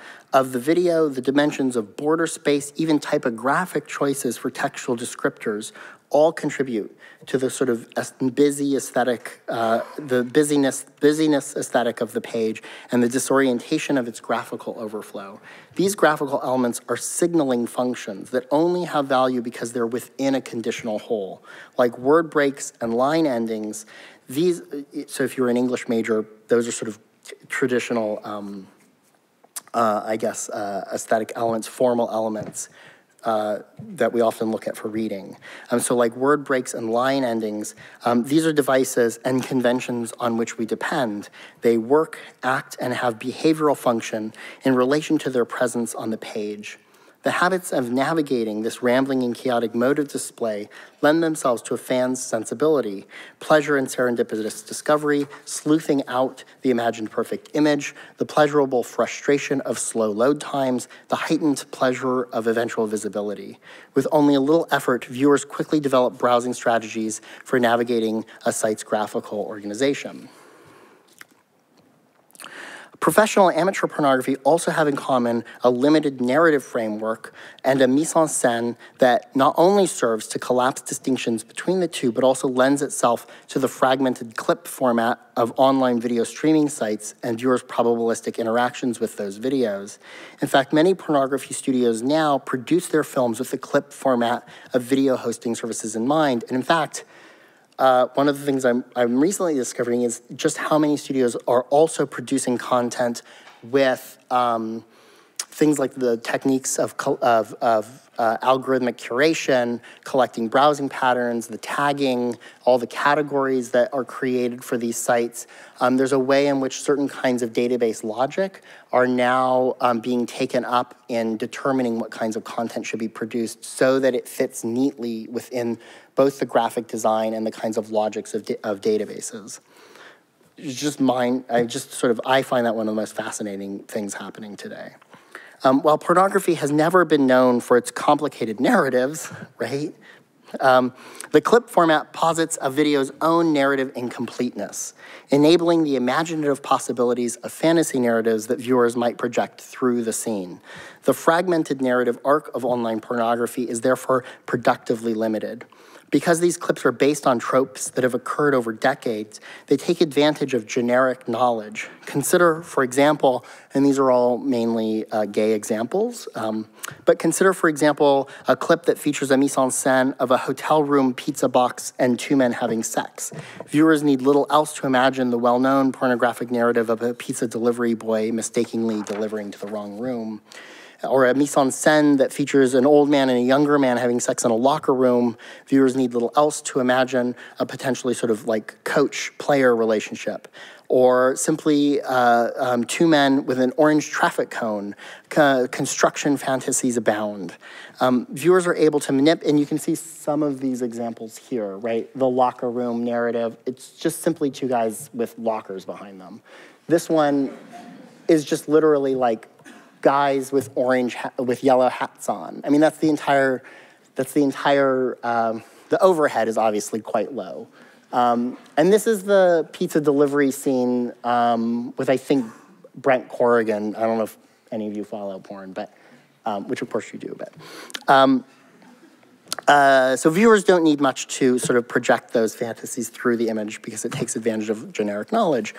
the video, the dimensions of border space, even typographic choices for textual descriptors all contribute to the sort of busy aesthetic, the busyness aesthetic of the page and the disorientation of its graphical overflow. These graphical elements are signaling functions that only have value because they're within a conditional whole, like word breaks and line endings. These, so if you're an English major, those are sort of traditional, aesthetic elements, formal elements that we often look at for reading. So like word breaks and line endings, these are devices and conventions on which we depend. They work, act, and have behavioral function in relation to their presence on the page. The habits of navigating this rambling and chaotic mode of display lend themselves to a fan's sensibility, pleasure in serendipitous discovery, sleuthing out the imagined perfect image, the pleasurable frustration of slow load times, the heightened pleasure of eventual visibility. With only a little effort, viewers quickly develop browsing strategies for navigating a site's graphical organization. Professional and amateur pornography also have in common a limited narrative framework and a mise-en-scène that not only serves to collapse distinctions between the two, but also lends itself to the fragmented clip format of online video streaming sites and viewers' probabilistic interactions with those videos. In fact, many pornography studios now produce their films with the clip format of video hosting services in mind, and in fact, one of the things I'm recently discovering is just how many studios are also producing content with things like the techniques of algorithmic curation, collecting browsing patterns, the tagging, all the categories that are created for these sites. There's a way in which certain kinds of database logic are now being taken up in determining what kinds of content should be produced so that it fits neatly within both the graphic design and the kinds of logics of databases. It's just I find that one of the most fascinating things happening today. While pornography has never been known for its complicated narratives, right? The clip format posits a video's own narrative incompleteness, enabling the imaginative possibilities of fantasy narratives that viewers might project through the scene. The fragmented narrative arc of online pornography is therefore productively limited. Because these clips are based on tropes that have occurred over decades, they take advantage of generic knowledge. Consider, for example, and these are all mainly gay examples, but consider, for example, a clip that features a mise-en-scène of a hotel room, pizza box, and two men having sex. Viewers need little else to imagine the well-known pornographic narrative of a pizza delivery boy mistakenly delivering to the wrong room. or a mise-en-scène that features an old man and a younger man having sex in a locker room, viewers need little else to imagine a potentially sort of like coach-player relationship. Or simply two men with an orange traffic cone. Construction fantasies abound. Viewers are able to manipulate, and you can see some of these examples here, right? The locker room narrative. It's just simply two guys with lockers behind them. This one is just literally like guys with yellow hats on. I mean, the overhead is obviously quite low. And this is the pizza delivery scene with, I think, Brent Corrigan. I don't know if any of you follow porn, but which of course you do. But so viewers don't need much to sort of project those fantasies through the image because it takes advantage of generic knowledge.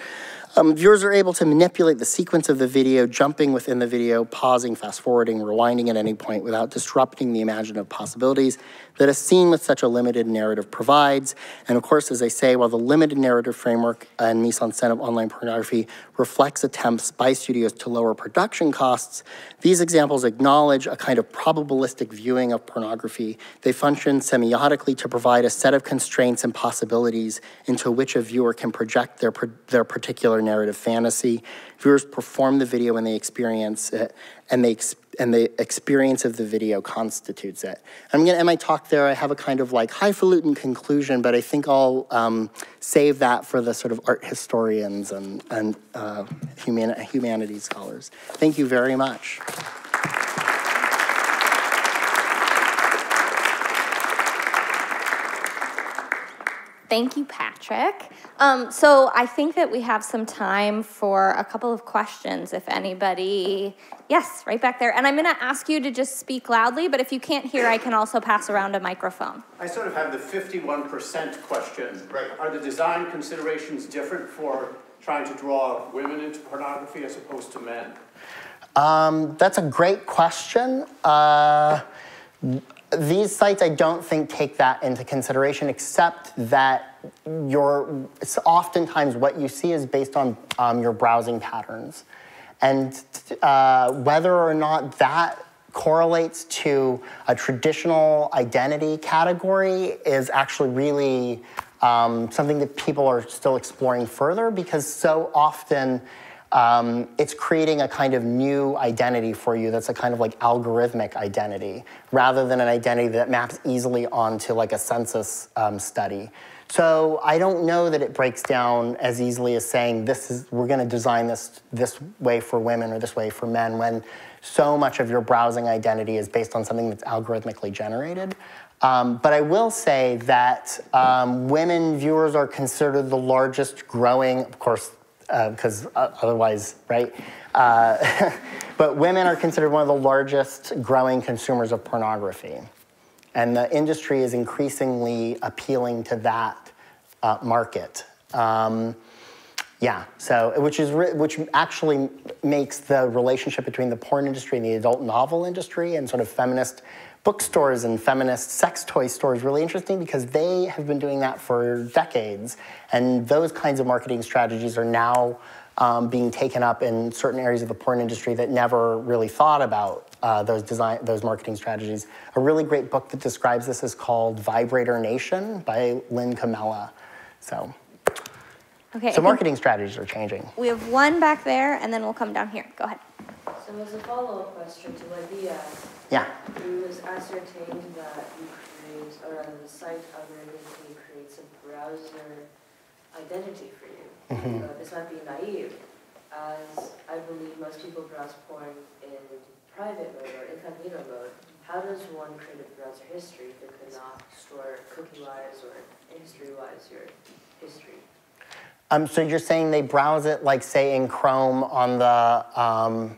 Viewers are able to manipulate the sequence of the video, jumping within the video, pausing, fast-forwarding, rewinding at any point without disrupting the imaginative possibilities that a scene with such a limited narrative provides. And of course, as I say, while the limited narrative framework and mise-en-scène of online pornography reflects attempts by studios to lower production costs, these examples acknowledge a kind of probabilistic viewing of pornography. They function semiotically to provide a set of constraints and possibilities into which a viewer can project their particular narrative fantasy. Viewers perform the video when they experience it, and the experience of the video constitutes it. I'm going to end my talk there. I have a kind of like highfalutin conclusion, but I think I'll save that for the sort of art historians and humanities scholars. Thank you very much. Thank you, Patrick. So I think that we have some time for a couple of questions, if anybody. Yes, right back there. And I'm going to ask you to just speak loudly, but if you can't hear, I can also pass around a microphone. I sort of have the 51% question. Right. Are the design considerations different for trying to draw women into pornography as opposed to men? That's a great question. These sites, I don't think, take that into consideration, except that it's oftentimes what you see is based on your browsing patterns. And whether or not that correlates to a traditional identity category is actually really something that people are still exploring further, because so often it's creating a kind of new identity for you that's a kind of like algorithmic identity rather than an identity that maps easily onto like a census study. So I don't know that it breaks down as easily as saying we're going to design this way for women or this way for men when so much of your browsing identity is based on something that's algorithmically generated. But I will say that women viewers are considered the largest growing, of course, because otherwise, right? But women are considered one of the largest growing consumers of pornography. And the industry is increasingly appealing to that market. Yeah, so, which actually makes the relationship between the porn industry and the adult novel industry and sort of feminist bookstores and feminist sex toy stores really interesting because they have been doing that for decades. And those kinds of marketing strategies are now being taken up in certain areas of the porn industry that never really thought about those marketing strategies. A really great book that describes this is called Vibrator Nation by Lynn Camella. So, okay, so marketing strategies are changing. We have one back there, and then we'll come down here. Go ahead. So as a follow-up question to what he asked, yeah. It was ascertained that you create, or the site algorithmically creates a browser identity for you. Mm-hmm. So this might be naive, as I believe most people browse porn in private mode or incognito mode. How does one create a browser history that could not store cookie-wise or history-wise your history? So you're saying they browse it, like say in Chrome on the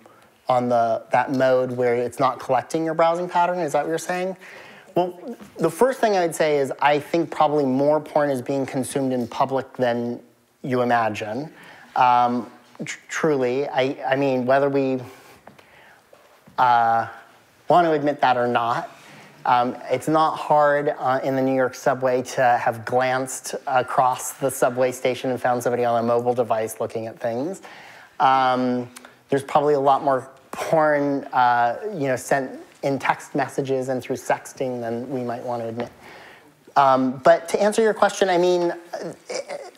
that mode where it's not collecting your browsing pattern? Is that what you're saying? Well, the first thing I'd say is I think probably more porn is being consumed in public than you imagine. Truly, I mean, whether we want to admit that or not, it's not hard in the New York subway to have glanced across the subway station and found somebody on a mobile device looking at things. There's probably a lot more porn sent in text messages and through sexting than we might want to admit. But to answer your question, I mean,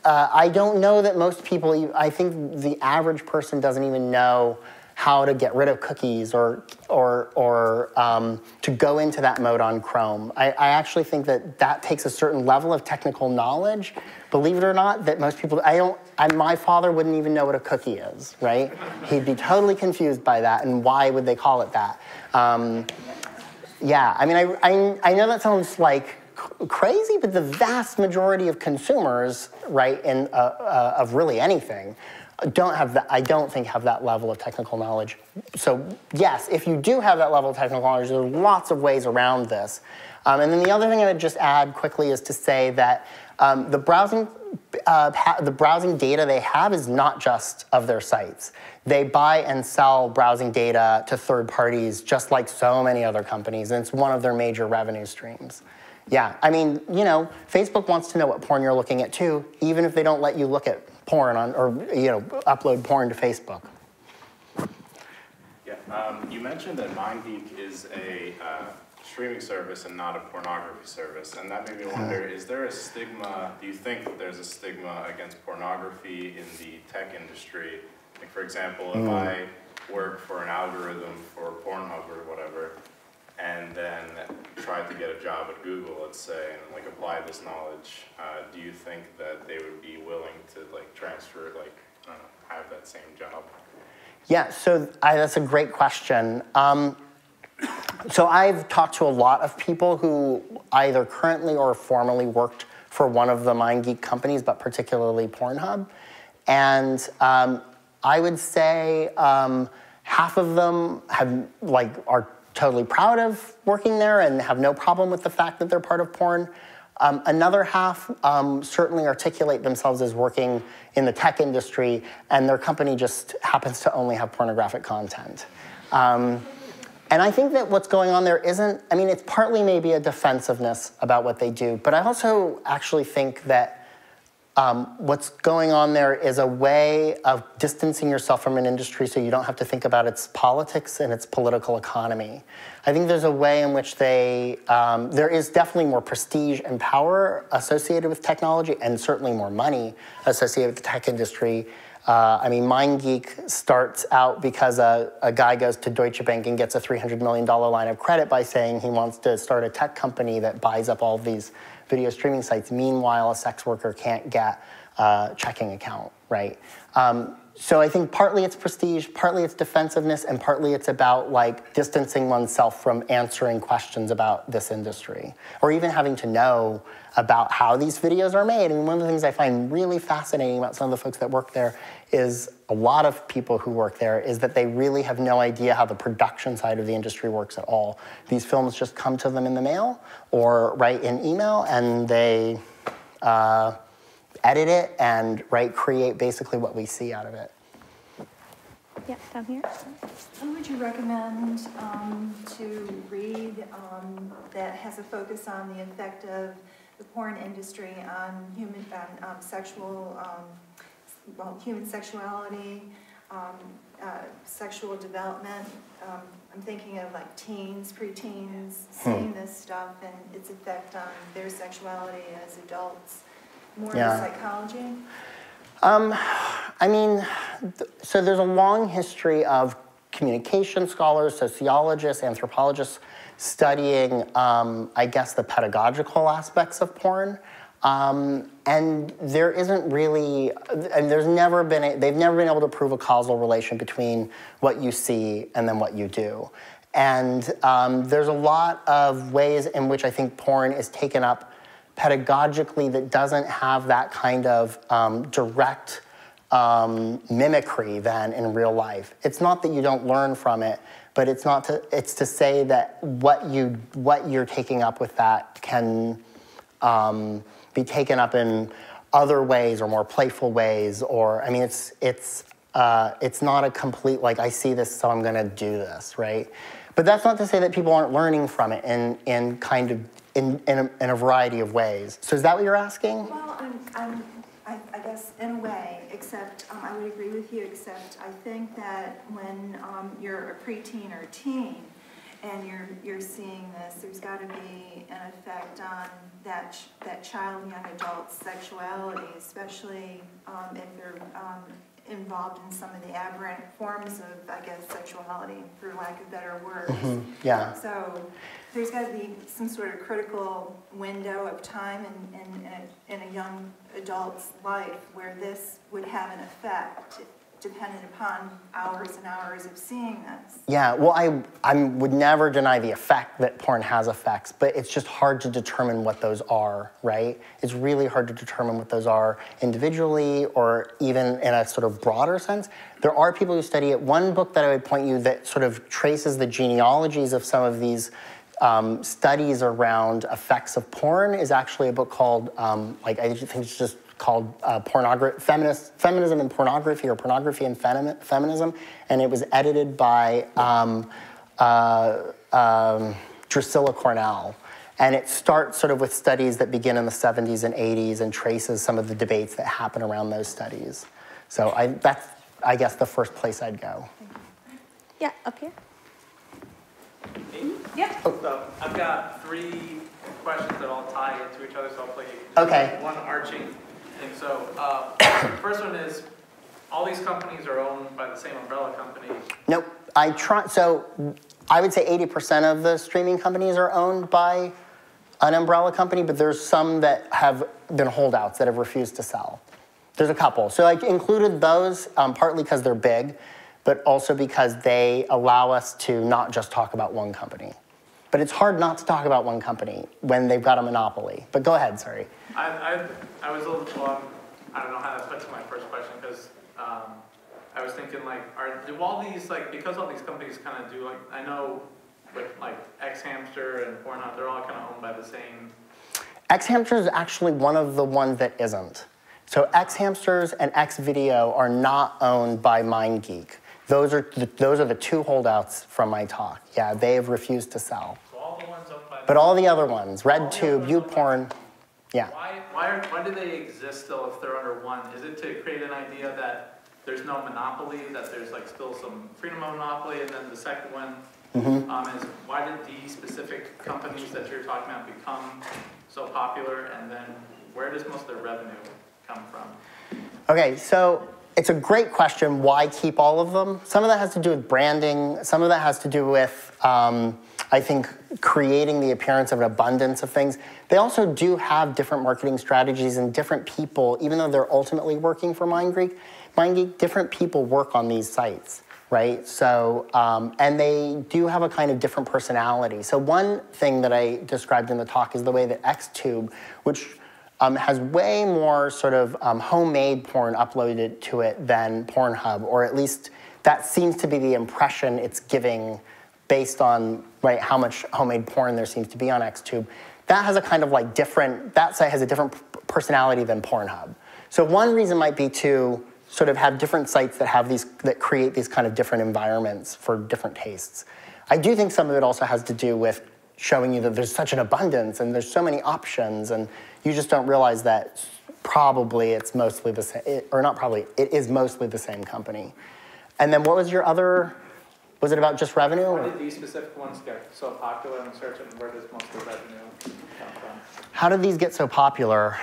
I don't know that most people, I think the average person doesn't even know how to get rid of cookies or to go into that mode on Chrome. I actually think that that takes a certain level of technical knowledge, believe it or not, that most people, my father wouldn't even know what a cookie is, right? He'd be totally confused by that, and why would they call it that? Yeah, I mean, I know that sounds like crazy, but the vast majority of consumers, right, of really anything, don't have that. I don't think have that level of technical knowledge. So yes, if you do have that level of technical knowledge, there are lots of ways around this. And then the other thing I would just add quickly is to say that the browsing data they have is not just of their sites. They buy and sell browsing data to third parties, just like so many other companies, and it's one of their major revenue streams. Yeah, I mean, you know, Facebook wants to know what porn you're looking at too, even if they don't let you look at porn on, or, you know, upload porn to Facebook. Yeah, you mentioned that MindGeek is a streaming service and not a pornography service, and that made me wonder, is there a stigma, do you think that there's a stigma against pornography in the tech industry? Like, for example, if I work for an algorithm for Pornhub or whatever, and then tried to get a job at Google, let's say, and like apply this knowledge, do you think that they would be willing to like transfer, like have that same job? Yeah, so that's a great question. So I've talked to a lot of people who either currently or formerly worked for one of the MindGeek companies, but particularly Pornhub. And I would say half of them have like are totally proud of working there and have no problem with the fact that they're part of porn. Another half certainly articulate themselves as working in the tech industry, and their company just happens to only have pornographic content. And I think that what's going on there isn't, I mean, it's partly maybe a defensiveness about what they do, but I also actually think that what's going on there is a way of distancing yourself from an industry so you don't have to think about its politics and its political economy. I think there's a way in which they, there is definitely more prestige and power associated with technology, and certainly more money associated with the tech industry. I mean, MindGeek starts out because a guy goes to Deutsche Bank and gets a $300 million line of credit by saying he wants to start a tech company that buys up all these video streaming sites. Meanwhile, a sex worker can't get a checking account, right? So I think partly it's prestige, partly it's defensiveness, and partly it's about like distancing oneself from answering questions about this industry, or even having to know about how these videos are made. I mean, one of the things I find really fascinating about some of the folks that work there is a lot of people who work there is that they really have no idea how the production side of the industry works at all. These films just come to them in the mail or right in email, and they edit it and create basically what we see out of it. Yeah, down here. Who would you recommend to read that has a focus on the effect of the porn industry on human human sexuality, sexual development? I'm thinking of like teens, preteens, seeing this stuff and its effect on their sexuality as adults. More psychology? I mean, so there's a long history of communication scholars, sociologists, anthropologists studying, I guess, the pedagogical aspects of porn. And there isn't really, and there's never been, they've never been able to prove a causal relation between what you see and then what you do. And there's a lot of ways in which I think porn is taken up pedagogically that doesn't have that kind of direct mimicry than in real life. It's not that you don't learn from it, but it's not to, it's to say that what you're taking up with that can be taken up in other ways or more playful ways, or I mean it's not a complete like I see this so I'm gonna do this, right? But that's not to say that people aren't learning from it in kind of in a variety of ways. So is that what you're asking? Well, I'm I guess in a way, except I would agree with you, except I think that when you're a preteen or a teen and you're seeing this, there's got to be an effect on that child and young adult's sexuality, especially if they're involved in some of the aberrant forms of, I guess, sexuality, for lack of better words. Mm-hmm. Yeah. So there's got to be some sort of critical window of time in a young adult's life where this would have an effect, dependent upon hours and hours of seeing this. Yeah, well, I would never deny the effect that porn has effects, but it's just hard to determine what those are, right? It's really hard to determine what those are individually or even in a sort of broader sense. There are people who study it. One book that I would point you that sort of traces the genealogies of some of these studies around effects of porn is actually a book called, like I think it's just called Feminism and Pornography, or Pornography and Feminism, and it was edited by Drusilla Cornell. And it starts sort of with studies that begin in the 70s and 80s and traces some of the debates that happen around those studies. So that's, I guess, the first place I'd go. Yeah, up here. Me? Yeah. Oh. So I've got three questions that all tie into each other, so I'll play one arching. And so the first one is, all these companies are owned by the same umbrella company. Nope. So I would say 80% of the streaming companies are owned by an umbrella company, but there's some that have been holdouts that have refused to sell. There's a couple. So I included those partly because they're big, but also because they allow us to not just talk about one company. But it's hard not to talk about one company when they've got a monopoly. But go ahead, sorry. I was a little I don't know how that fits to my first question, because I was thinking, like, do all these, like, because all these companies kind of do, like, I know with, like, XHamster and Pornhub, they're all kind of owned by the same. XHamster is actually one of the ones that isn't. So XHamsters and XVideo are not owned by MindGeek. Those are the two holdouts from my talk. Yeah, they have refused to sell. So all the ones owned by but all the other ones, RedTube, YouPorn, yeah. Why do they exist still if they're under one? Is it to create an idea that there's no monopoly, that there's like still some freedom of monopoly, and then the second one is why did these specific companies that you're talking about become so popular, and then where does most of their revenue come from? Okay, so it's a great question, why keep all of them? Some of that has to do with branding. Some of that has to do with, I think, creating the appearance of an abundance of things. They also do have different marketing strategies, and different people, even though they're ultimately working for MindGeek, different people work on these sites, right? So, and they do have a kind of different personality. So one thing that I described in the talk is the way that XTube, which has way more sort of homemade porn uploaded to it than Pornhub, or at least that seems to be the impression it's giving based on how much homemade porn there seems to be on XTube. That has a kind of like different, that site has a different personality than Pornhub. So one reason might be to sort of have different sites that have these, that create these kind of different environments for different tastes. I do think some of it also has to do with showing you that there's such an abundance and there's so many options, and you just don't realize that probably it's mostly the same, or not probably, it is mostly the same company. And then what was your other, was it about just revenue? How did these specific ones get so popular in search, and where does most of the revenue come from? How did these get so popular?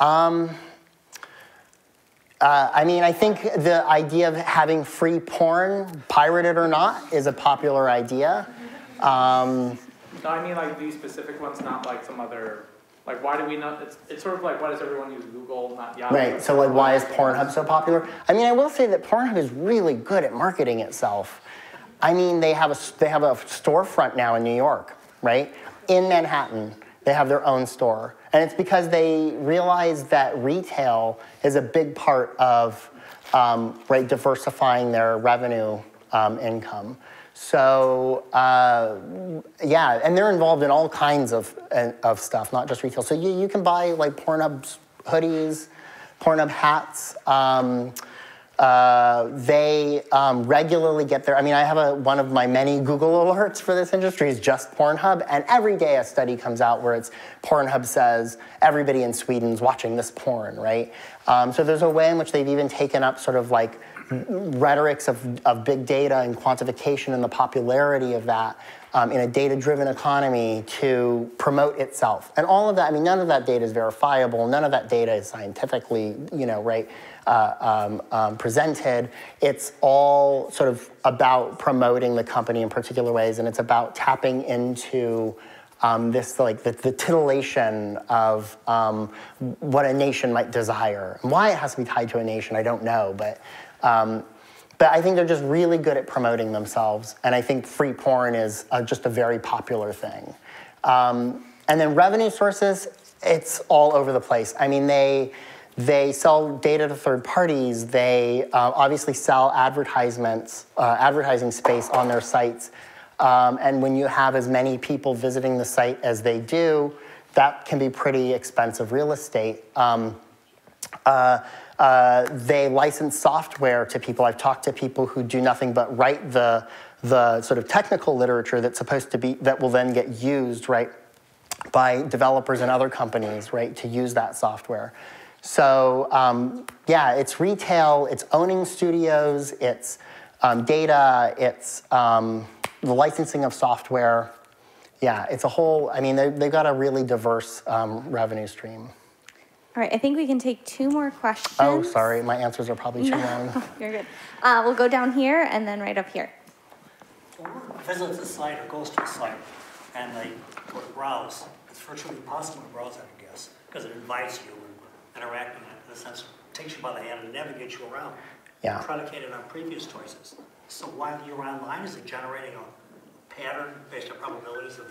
I mean, I think the idea of having free porn, pirated or not, is a popular idea. No, I mean like these specific ones, not like some other, like why do we not, it's sort of like why does everyone use Google, not Yahoo? Right, so like why is Pornhub so popular? I mean, I will say that Pornhub is really good at marketing itself. I mean, they have a storefront now in New York, right? In Manhattan, they have their own store. And it's because they realize that retail is a big part of diversifying their revenue income. So, yeah, and they're involved in all kinds of stuff, not just retail. So you can buy like Pornhub hoodies, Pornhub hats, They regularly get their, I mean, I have one of my many Google alerts for this industry is just Pornhub, and every day a study comes out where it's Pornhub says everybody in Sweden's watching this porn, right? So there's a way in which they've even taken up sort of like rhetorics of big data and quantification and the popularity of that in a data-driven economy to promote itself. And all of that, I mean, none of that data is verifiable. None of that data is scientifically, you know, right, presented. It's all sort of about promoting the company in particular ways, and it's about tapping into this, like, the titillation of what a nation might desire. And why it has to be tied to a nation, I don't know, but I think they're just really good at promoting themselves, and I think free porn is just a very popular thing. And then revenue sources, it's all over the place. I mean, they sell data to third parties. They obviously sell advertisements, advertising space on their sites. And when you have as many people visiting the site as they do, that can be pretty expensive real estate. They license software to people. I've talked to people who do nothing but write the sort of technical literature that's supposed to be, that will then get used, right, by developers and other companies, right, to use that software. So, yeah, it's retail, it's owning studios, it's data, it's the licensing of software. Yeah, it's a whole, I mean, they've got a really diverse revenue stream. All right, I think we can take two more questions. Oh, sorry, my answers are probably too long. You're good. We'll go down here and then right up here. Visits a site or goes to a site and they browse. It's virtually impossible to browse, I guess, because it invites you and interacting in a sense takes you by the hand and navigates you around. Yeah. Predicated on previous choices. So while you're online, is it generating a pattern based on probabilities of?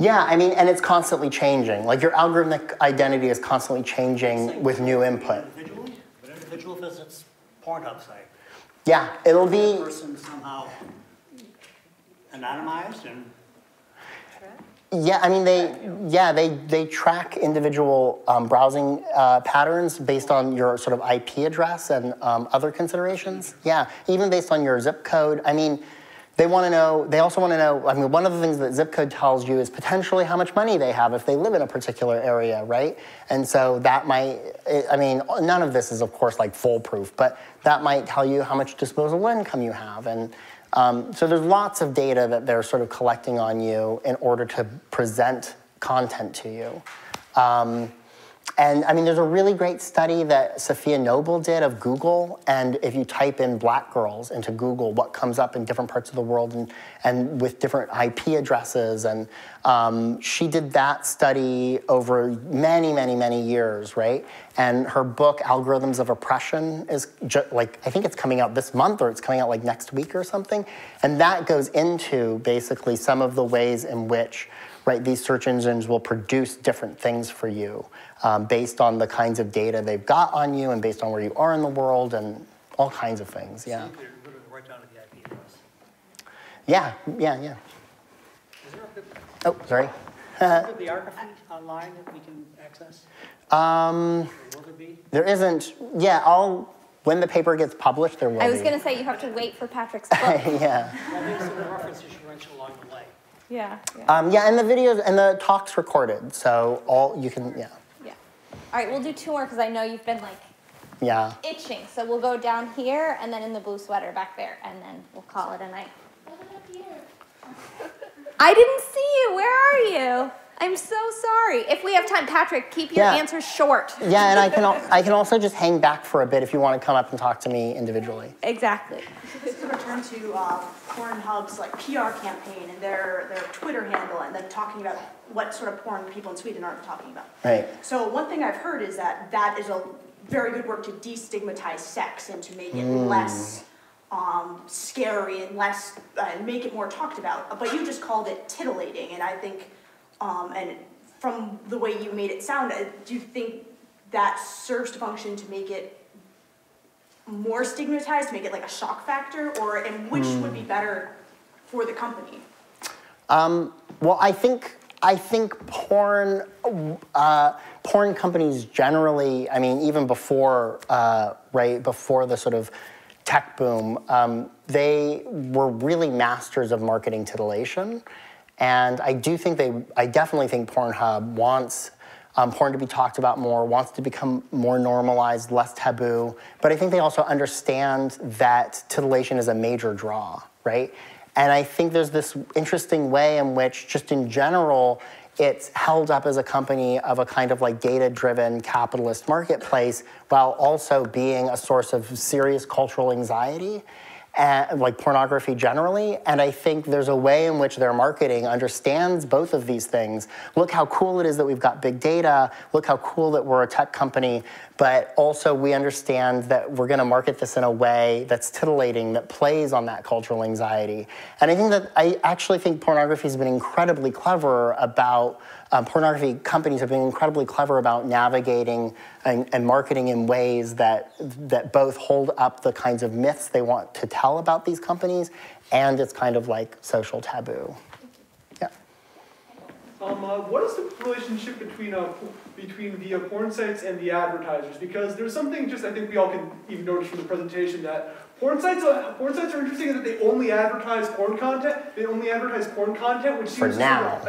Yeah, I mean, and it's constantly changing. Like, your algorithmic identity is constantly changing with new input. Individually? An individual visits Pornhub site. Yeah, it'll be... Is that person somehow anonymized and... Yeah, I mean, they track individual browsing patterns based on your sort of IP address and other considerations. Yeah, even based on your zip code. I mean... They want to know, they also want to know, I mean, one of the things that zip code tells you is potentially how much money they have if they live in a particular area, right? And so that might, I mean, none of this is, of course, like foolproof, but that might tell you how much disposable income you have. And so there's lots of data that they're sort of collecting on you in order to present content to you. And I mean, there's a really great study that Sophia Noble did of Google, and if you type in black girls into Google, what comes up in different parts of the world and with different IP addresses, and she did that study over many, many, many years, right? And her book, Algorithms of Oppression, is like, I think it's coming out this month, or it's coming out like next week or something, and that goes into basically some of the ways in which, right, these search engines will produce different things for you based on the kinds of data they've got on you and based on where you are in the world and all kinds of things, yeah. So you could literally write down the IP address. Yeah, yeah, yeah. Is there a good, oh, sorry. Is there biography online that we can access? Will there be? There isn't, yeah, when the paper gets published, there will be. I was going to say, you have to wait for Patrick's book. Yeah. Well, there's some references you mentioned along the way. Yeah. Yeah. Yeah, and the videos and the talks recorded, so all you can, yeah. Yeah. All right, we'll do two more because I know you've been like, yeah, itching. So we'll go down here and then in the blue sweater back there, and then we'll call it a night. What about here? I didn't see you. Where are you? I'm so sorry. If we have time, Patrick, keep your answers short. Yeah, and I can also just hang back for a bit if you want to come up and talk to me individually. Exactly. So this is a return to Pornhub's like PR campaign and their Twitter handle, and then talking about what sort of porn people in Sweden aren't talking about. Right. So one thing I've heard is that is a very good work to destigmatize sex and to make it less scary and less make it more talked about. But you just called it titillating, and I think. And from the way you made it sound, do you think that serves to function to make it more stigmatized, to make it like a shock factor, or and which would be better for the company? Well, I think I think porn companies generally, I mean, even before, right, before the sort of tech boom, they were really masters of marketing titillation. And I do think they, I definitely think Pornhub wants porn to be talked about more, wants to become more normalized, less taboo. But I think they also understand that titillation is a major draw, right? And I think there's this interesting way in which, just in general, it's held up as a company of a kind of like data-driven capitalist marketplace, while also being a source of serious cultural anxiety, like pornography generally. And I think there's a way in which their marketing understands both of these things. Look how cool it is that we've got big data. Look how cool that we're a tech company. But also we understand that we're going to market this in a way that's titillating, that plays on that cultural anxiety. And I think that I actually think pornography has been incredibly clever about pornography companies have been incredibly clever about navigating and marketing in ways that both hold up the kinds of myths they want to tell about these companies and its kind of like social taboo. Yeah. What is the relationship between the porn sites and the advertisers? Because there's something just I think we all can even notice from the presentation that porn sites are interesting in that they only advertise porn content. They only advertise porn content, which seems sort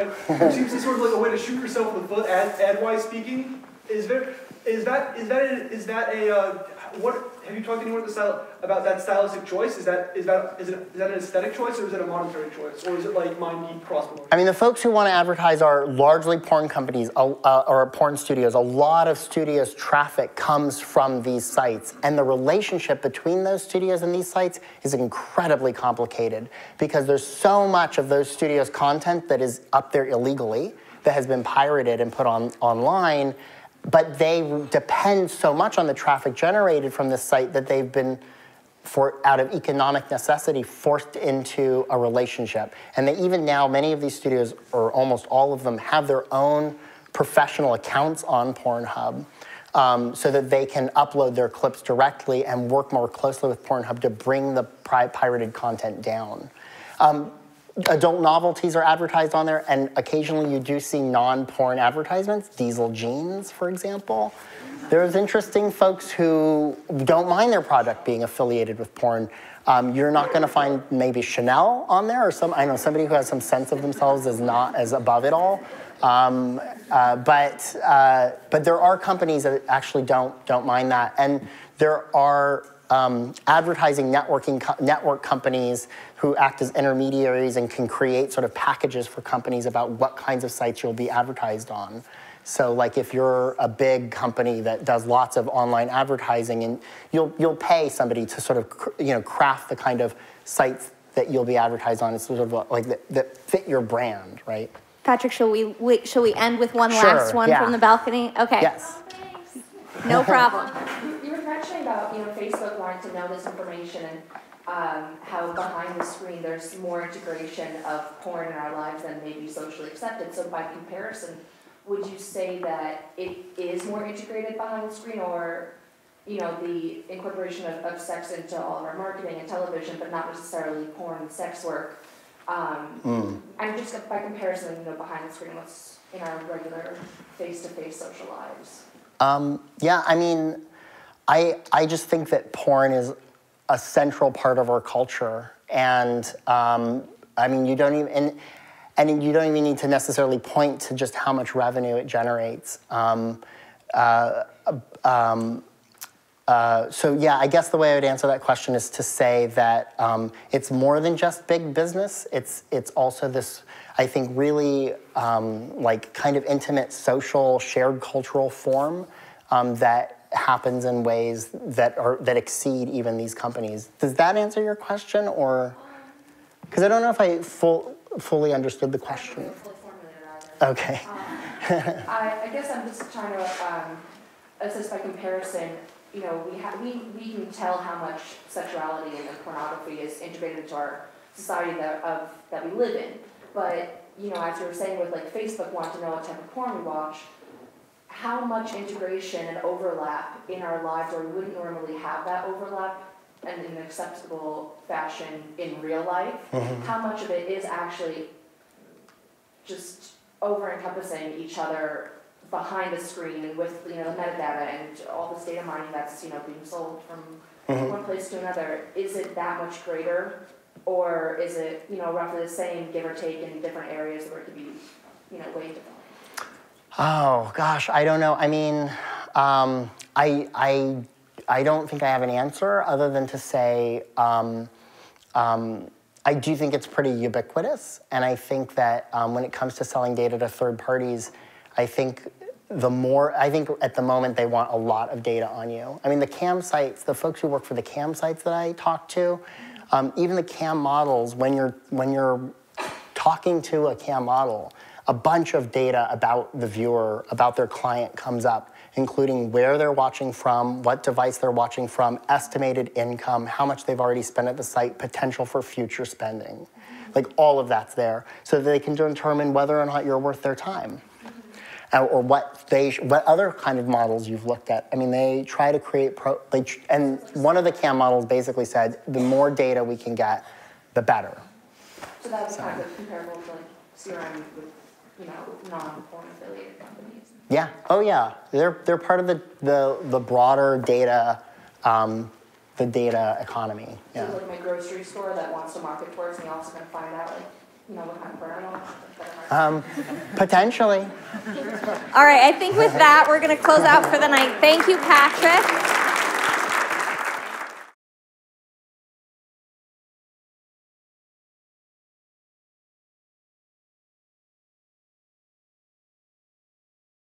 of like a way to shoot yourself in the foot. Ad-wise speaking, have you talked to anyone about that stylistic choice? Is that an aesthetic choice, or is it a monetary choice, or is it like MindGeek cross-promotion? I mean, the folks who want to advertise are largely porn companies or porn studios. A lot of studios' traffic comes from these sites, and the relationship between those studios and these sites is incredibly complicated because there's so much of those studios' content that is up there illegally, that has been pirated and put online. But they depend so much on the traffic generated from this site that they've been, out of economic necessity, forced into a relationship. And they even now, many of these studios, or almost all of them, have their own professional accounts on Pornhub so that they can upload their clips directly and work more closely with Pornhub to bring the pirated content down. Adult novelties are advertised on there, and occasionally you do see non-porn advertisements, Diesel jeans, for example. There's interesting folks who don't mind their product being affiliated with porn. You're not going to find maybe Chanel on there, or I know somebody who has some sense of themselves as not as above it all. But there are companies that actually don't mind that, and there are advertising network companies who act as intermediaries and can create sort of packages for companies about what kinds of sites you'll be advertised on. So like if you're a big company that does lots of online advertising, and you'll pay somebody to sort of craft the kind of sites that you'll be advertised on, it's sort of like that fit your brand, right? Patrick, shall we end with one last one from the balcony? Okay. Yes. No problem. You were mentioning about Facebook wanting to know this information and how behind the screen there's more integration of porn in our lives than maybe socially accepted. So by comparison, would you say that it is more integrated behind the screen, or the incorporation of sex into all of our marketing and television, but not necessarily porn and sex work? And just by comparison, behind the screen, what's in our regular face-to-face social lives? Yeah, I mean, I just think that porn is a central part of our culture, and I mean, you don't even and you don't even need to necessarily point to just how much revenue it generates. So yeah, I guess the way I would answer that question is to say that it's more than just big business. It's also this, I think, really like kind of intimate, social, shared cultural form that happens in ways that exceed even these companies. Does that answer your question, or? Because I don't know if I fully understood the question. I don't know if I fully formulated either. Okay. I guess I'm just trying to assess by comparison. We can tell how much sexuality and pornography is integrated into our society that we live in. But as you were saying with like Facebook want to know what type of porn we watch, how much integration and overlap in our lives where we wouldn't normally have that overlap and in an acceptable fashion in real life, how much of it is actually just over-encompassing each other behind the screen and with the metadata and all this data mining that's being sold from one place to another. Is it that much greater, or is it roughly the same, give or take, in different areas where it could be way different? Oh gosh, I don't know. I mean, I don't think I have an answer other than to say I do think it's pretty ubiquitous, and I think that when it comes to selling data to third parties, I think at the moment they want a lot of data on you. I mean, the cam sites, the folks who work for the cam sites that I talk to, even the cam models, when you're talking to a cam model, a bunch of data about the viewer, about their client comes up, including where they're watching from, what device they're watching from, estimated income, how much they've already spent at the site, potential for future spending. Like, all of that's there, so that they can determine whether or not you're worth their time. Or what other kind of models you've looked at. I mean, they try to create, and one of the CAM models basically said, the more data we can get, the better. So that was kind of comparable to CRM with non-porn affiliated companies. Yeah. Oh yeah. They're part of the broader data, the data economy. Yeah. So like my grocery store that wants to market towards me, also going to find out what kind of burn on. Potentially. All right, I think with that, we're going to close out for the night. Thank you, Patrick.